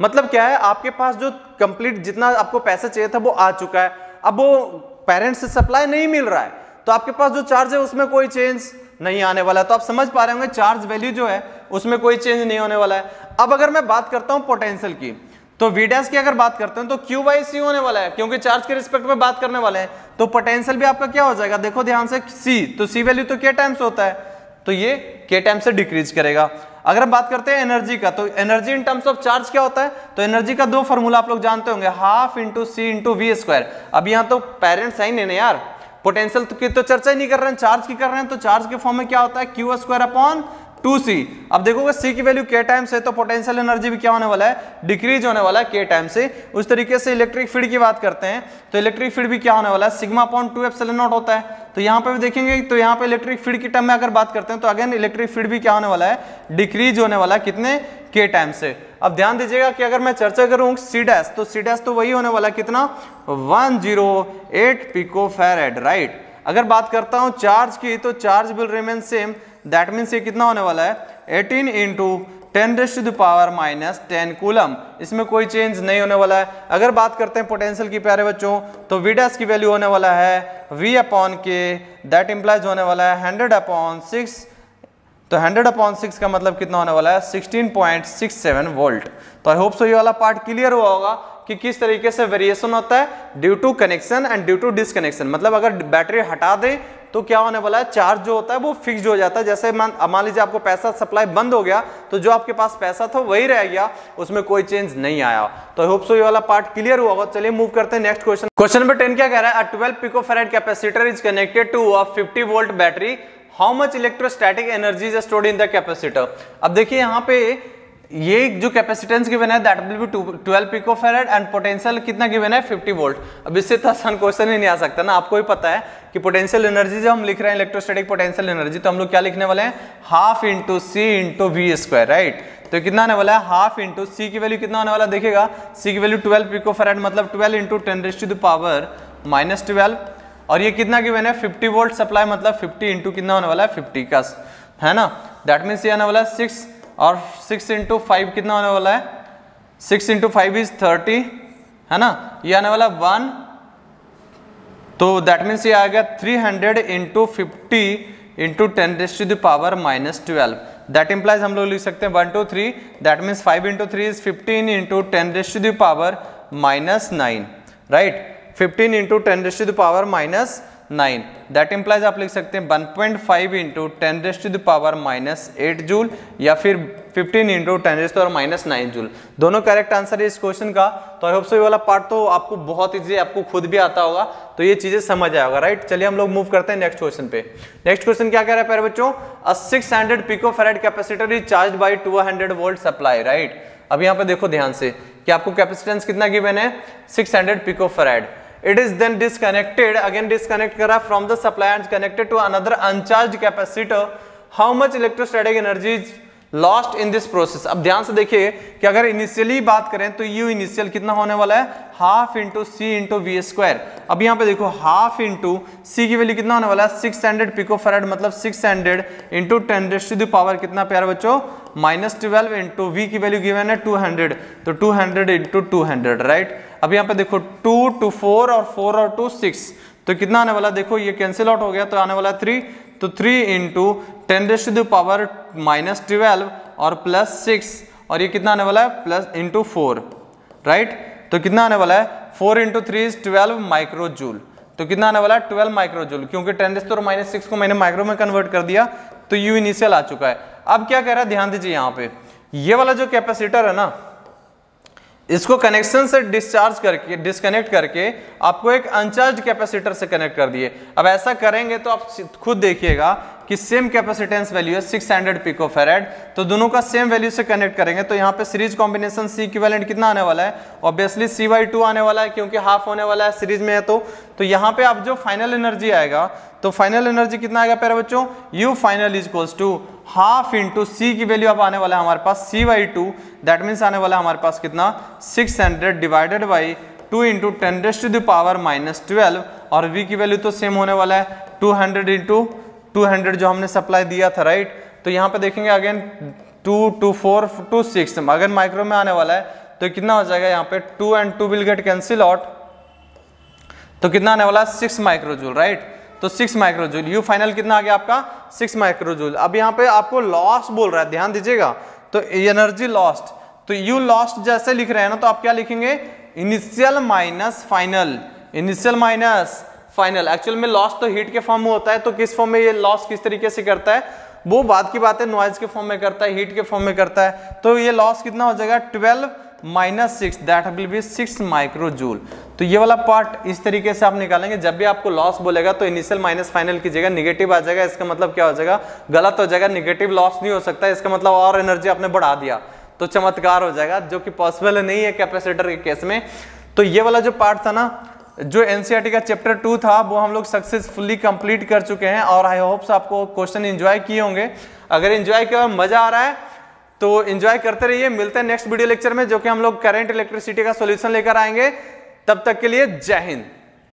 मतलब क्या है, आपके पास जो कंप्लीट जितना आपको पैसे चाहिए था वो आ चुका है, अब वो पेरेंट्स से सप्लाई नहीं मिल रहा है तो आपके पास जो चार्ज है उसमें कोई चेंज नहीं आने वाला। तो आप समझ पा रहे होंगे चार्ज वैल्यू जो है उसमें कोई चेंज नहीं होने वाला है। अब अगर मैं बात करता हूं पोटेंशियल की, तो वी डैश की अगर बात करते हैं तो क्यू बाई सी होने वाला है क्योंकि चार्ज के रिस्पेक्ट में बात करने वाले हैं, तो पोटेंशियल भी आपका क्या हो जाएगा, देखो ध्यान से सी, तो सी वैल्यू तो के टाइम्स होता है तो ये के टाइम्स से डिक्रीज करेगा। अगर हम बात करते हैं एनर्जी का, तो energy in terms of charge क्या होता है, तो एनर्जी का दो फॉर्मूला आप लोग जानते होंगे, half into C into V square. अब यहाँ तो पेरेंट्स है ही नहीं यार, पोटेंशियल की तो चर्चा ही नहीं कर रहे हैं, चार्ज की कर रहे हैं, तो चार्ज के फॉर्म में क्या होता है क्यू स्क्वायर अपॉन 2c। अब देखोगे c की वैल्यू k टाइम्स है तो पोटेंशियल एनर्जी भी क्या होने वाला है, डिक्रीज होने वाला है k टाइम्स से। उस तरीके से इलेक्ट्रिक फील्ड की बात करते हैं तो इलेक्ट्रिक फील्ड भी क्या होने वाला है, सिग्मा अपॉन 2 एप्सिलॉन नॉट होता है। तो यहाँ पे भी देखेंगे तो यहाँ पे इलेक्ट्रिक फील्ड की टर्म में अगर बात करते हैं तो अगेन इलेक्ट्रिक फील्ड भी क्या होने वाला है, डिक्रीज होने वाला कितने के टाइम से। अब ध्यान दीजिएगा कि अगर मैं चर्चा करूं सीडैस, तो सीडैस तो वही होने वाला कितना 108 पिको फैरेड, राइट। अगर बात करता हूं चार्ज की तो charge will remain same, that means ये कितना होने वाला है 18 into 10 raise to the power minus 10 coulomb, इसमें कोई चेंज नहीं होने वाला है। अगर बात करते हैं पोटेंशियल की प्यारे बच्चों, तो वी डैश की वैल्यू होने वाला है V upon K, that implies होने वाला है 100 अपॉन 6, तो 100 अपॉन 6 का मतलब कितना होने वाला है 16.67 वोल्ट। तो आई होप सो ये वाला पार्ट क्लियर हुआ होगा कि किस तरीके से वेरिएशन होता है due to connection and due to disconnection. मतलब अगर बैटरी हटा दें तो क्या होने वाला है, चार्ज जो होता है वो फिक्स हो जाता है। जैसे मान लीजिए आपको पैसा सप्लाई बंद हो गया तो जो आपके पास पैसा था वही रह गया, उसमें कोई चेंज नहीं आया। तो आई होप सो ये वाला पार्ट क्लियर हुआ होगा। चलिए मूव करते हैं नेक्स्ट क्वेश्चन। क्वेश्चन नंबर 10 क्या कह रहा है, 12 pico farad capacitor is connected to a 50 volt battery, how much electrostatic energy is stored in the capacitor. अब देखिए यहाँ पे ये जो कैपेसिटेंस गिवन है that will be 12 picofarad and potential कितना गिवन है 50 वोल्ट। अब इससे तो आसान क्वेश्चन ही नहीं आ सकता ना, आपको ही पता है कि पोटेंशियल एनर्जी जब हम लिख रहे हैं इलेक्ट्रोस्टैटिक पोटेंशियल एनर्जी तो हम लोग क्या लिखने वाले हैं half into C into V square, right. तो कितना आने वाला है हाफ इंटू सी की वैल्यू कितना होने वाला देखेगा, सी की वैल्यू 12 पिकोफैरड मतलब 12 × 10⁻⁻⁻, और ये कितना गिवन है 50 वोल्ट सप्लाई मतलब 50 इंटू कितना होने वाला है 50 का, है ना। दैट मीन्स ये आने वाला है 6 और 6 × 5 कितना होने वाला है 6 × 5 इज 30, है ना। ये आने वाला 1, तो दैट मीन्स ये आ गया 300 × 50 × 10⁻⁻⁻. दैट इंप्लाइज हम लोग लिख सकते हैं 1 2 3, that means 5 × 3 is 15 × 10⁻⁻⁻⁹, right. 15 × 10⁻⁻⁹. That implies आप लिख सकते हैं 1.5 × 10⁻⁻⁸ जूल या फिर 15 × 10⁻⁻⁹ जूल। दोनों करेक्ट आंसर है इस क्वेश्चन का। तो आई होप सो ये वाला पार्ट तो आपको बहुत इजी, आपको खुद भी आता होगा तो ये चीजें समझ आएगा, राइट। चलिए हम लोग मूव करते हैं नेक्स्ट क्वेश्चन पे। नेक्स्ट क्वेश्चन क्या कह रहा है प्यारे बच्चों, 600 picofarad capacitor is charged by 200 volt supply, right. अब यहाँ पे देखो ध्यान से कि आपको कैपेसिटेंस कितना गिवन है 600 picofarad. It is then disconnected, again disconnect करा from the supply and connected to another uncharged capacitor. How much electrostatic energy is lost in this process? अब ध्यान से देखिए कि अगर इनिशियली बात करें तो U इनिशियल कितना होने वाला है half into C into V square. अब यहाँ पे देखो हाफ इंटू सी की वैल्यू कितना होने वाला है 600 पिकोफैराड मतलब 600 × 10⁻⁻⁹ कितना प्यारे बच्चों -12 इंटू वी की वैल्यू गिवन है 200, तो 200 × 200, राइट। अब यहाँ पे देखो 2 × 4 और 4 और 2 6, तो कितना आने वाला देखो ये कैंसिल आउट हो गया तो आने वाला 3, तो 3 × 10⁻⁻⁹ और +6 और ये कितना आने वाला है +4, राइट। तो कितना आने वाला है 4 × 3 इज 12 माइक्रो जूल, तो कितना आने वाला है 12 माइक्रो जूल क्योंकि 10⁻⁻⁶ को मैंने माइक्रो में कन्वर्ट कर दिया तो यू इनिशियल आ चुका है। अब क्या कह रहा है ध्यान दीजिए यहाँ पे, ये वाला जो कैपेसिटर है ना इसको कनेक्शन से डिस्चार्ज करके डिस्कनेक्ट करके आपको एक अनचार्ज कैपेसिटर से कनेक्ट कर दिए। अब ऐसा करेंगे तो आप खुद देखिएगा कि सेम कैपेसिटेंस वैल्यू है 600 पिकोफैराड, तो दोनों का सेम वैल्यू से कनेक्ट करेंगे तो यहाँ पे सीरीज कॉम्बिनेशन C इक्विवेलेंट कितना आने वाला है ऑब्वियसली C/2 आने वाला है क्योंकि हाफ होने वाला है सीरीज में है तो यहाँ पे आप जो फाइनल एनर्जी आएगा तो फाइनल एनर्जी कितना आएगा प्यारे बच्चों U final equals to half into C की वैल्यू अब आने वाला है हमारे पास C/2, दैट मीन्स आने वाला है हमारे पास कितना 600 ÷ 2 × 10⁻⁻⁹, और V की वैल्यू तो सेम होने वाला है 200 × 200 जो हमने सप्लाई दिया था, राइट। तो यहाँ पे देखेंगे अगेन 2 2 4 2 6, अगर माइक्रो में आने वाला है तो कितना हो जाएगा यहाँ पे 2 and 2 will get cancel out, तो कितना आने वाला है 6 माइक्रो जूल, राइट। तो 6 माइक्रो जूल यू फाइनल कितना आ गया आपका 6 माइक्रो जूल। अब यहाँ पे आपको लॉस बोल रहा है ध्यान दीजिएगा, तो एनर्जी लॉस्ट तो यू लॉस्ट जैसे लिख रहे हैं ना तो आप क्या लिखेंगे initial minus final, initial minus final. Actual में लॉस तो हीट के फॉर्म में होता है तो किस फॉर्म में ये लॉस किस तरीके से करता है वो बात की बात है, नॉइज के फॉर्म में करता है हीट के फॉर्म में करता है, तो ये लॉस कितना हो जाएगा 12 − 6 that will be 6 micro joule. तो ये वाला पार्ट इस तरीके से आप निकालेंगे, जब भी आपको लॉस बोलेगा तो इनिशियल माइनस फाइनल की जगह निगेटिव आ जाएगा, इसका मतलब क्या हो जाएगा गलत हो जाएगा, निगेटिव लॉस नहीं हो सकता, इसका मतलब और एनर्जी आपने बढ़ा दिया तो चमत्कार हो जाएगा जो कि पॉसिबल नहीं है कैपेसिटर के केस में। तो ये वाला जो पार्ट था ना जो एनसीईआरटी का चैप्टर 2 था वो हम लोग सक्सेसफुली कंप्लीट कर चुके हैं और आई होप्स आपको क्वेश्चन एंजॉय किए होंगे। अगर एंजॉय किया और मजा आ रहा है तो एंजॉय करते रहिए, मिलते हैं नेक्स्ट वीडियो लेक्चर में जो कि हम लोग करंट इलेक्ट्रिसिटी का सॉल्यूशन लेकर आएंगे। तब तक के लिए जय हिंद।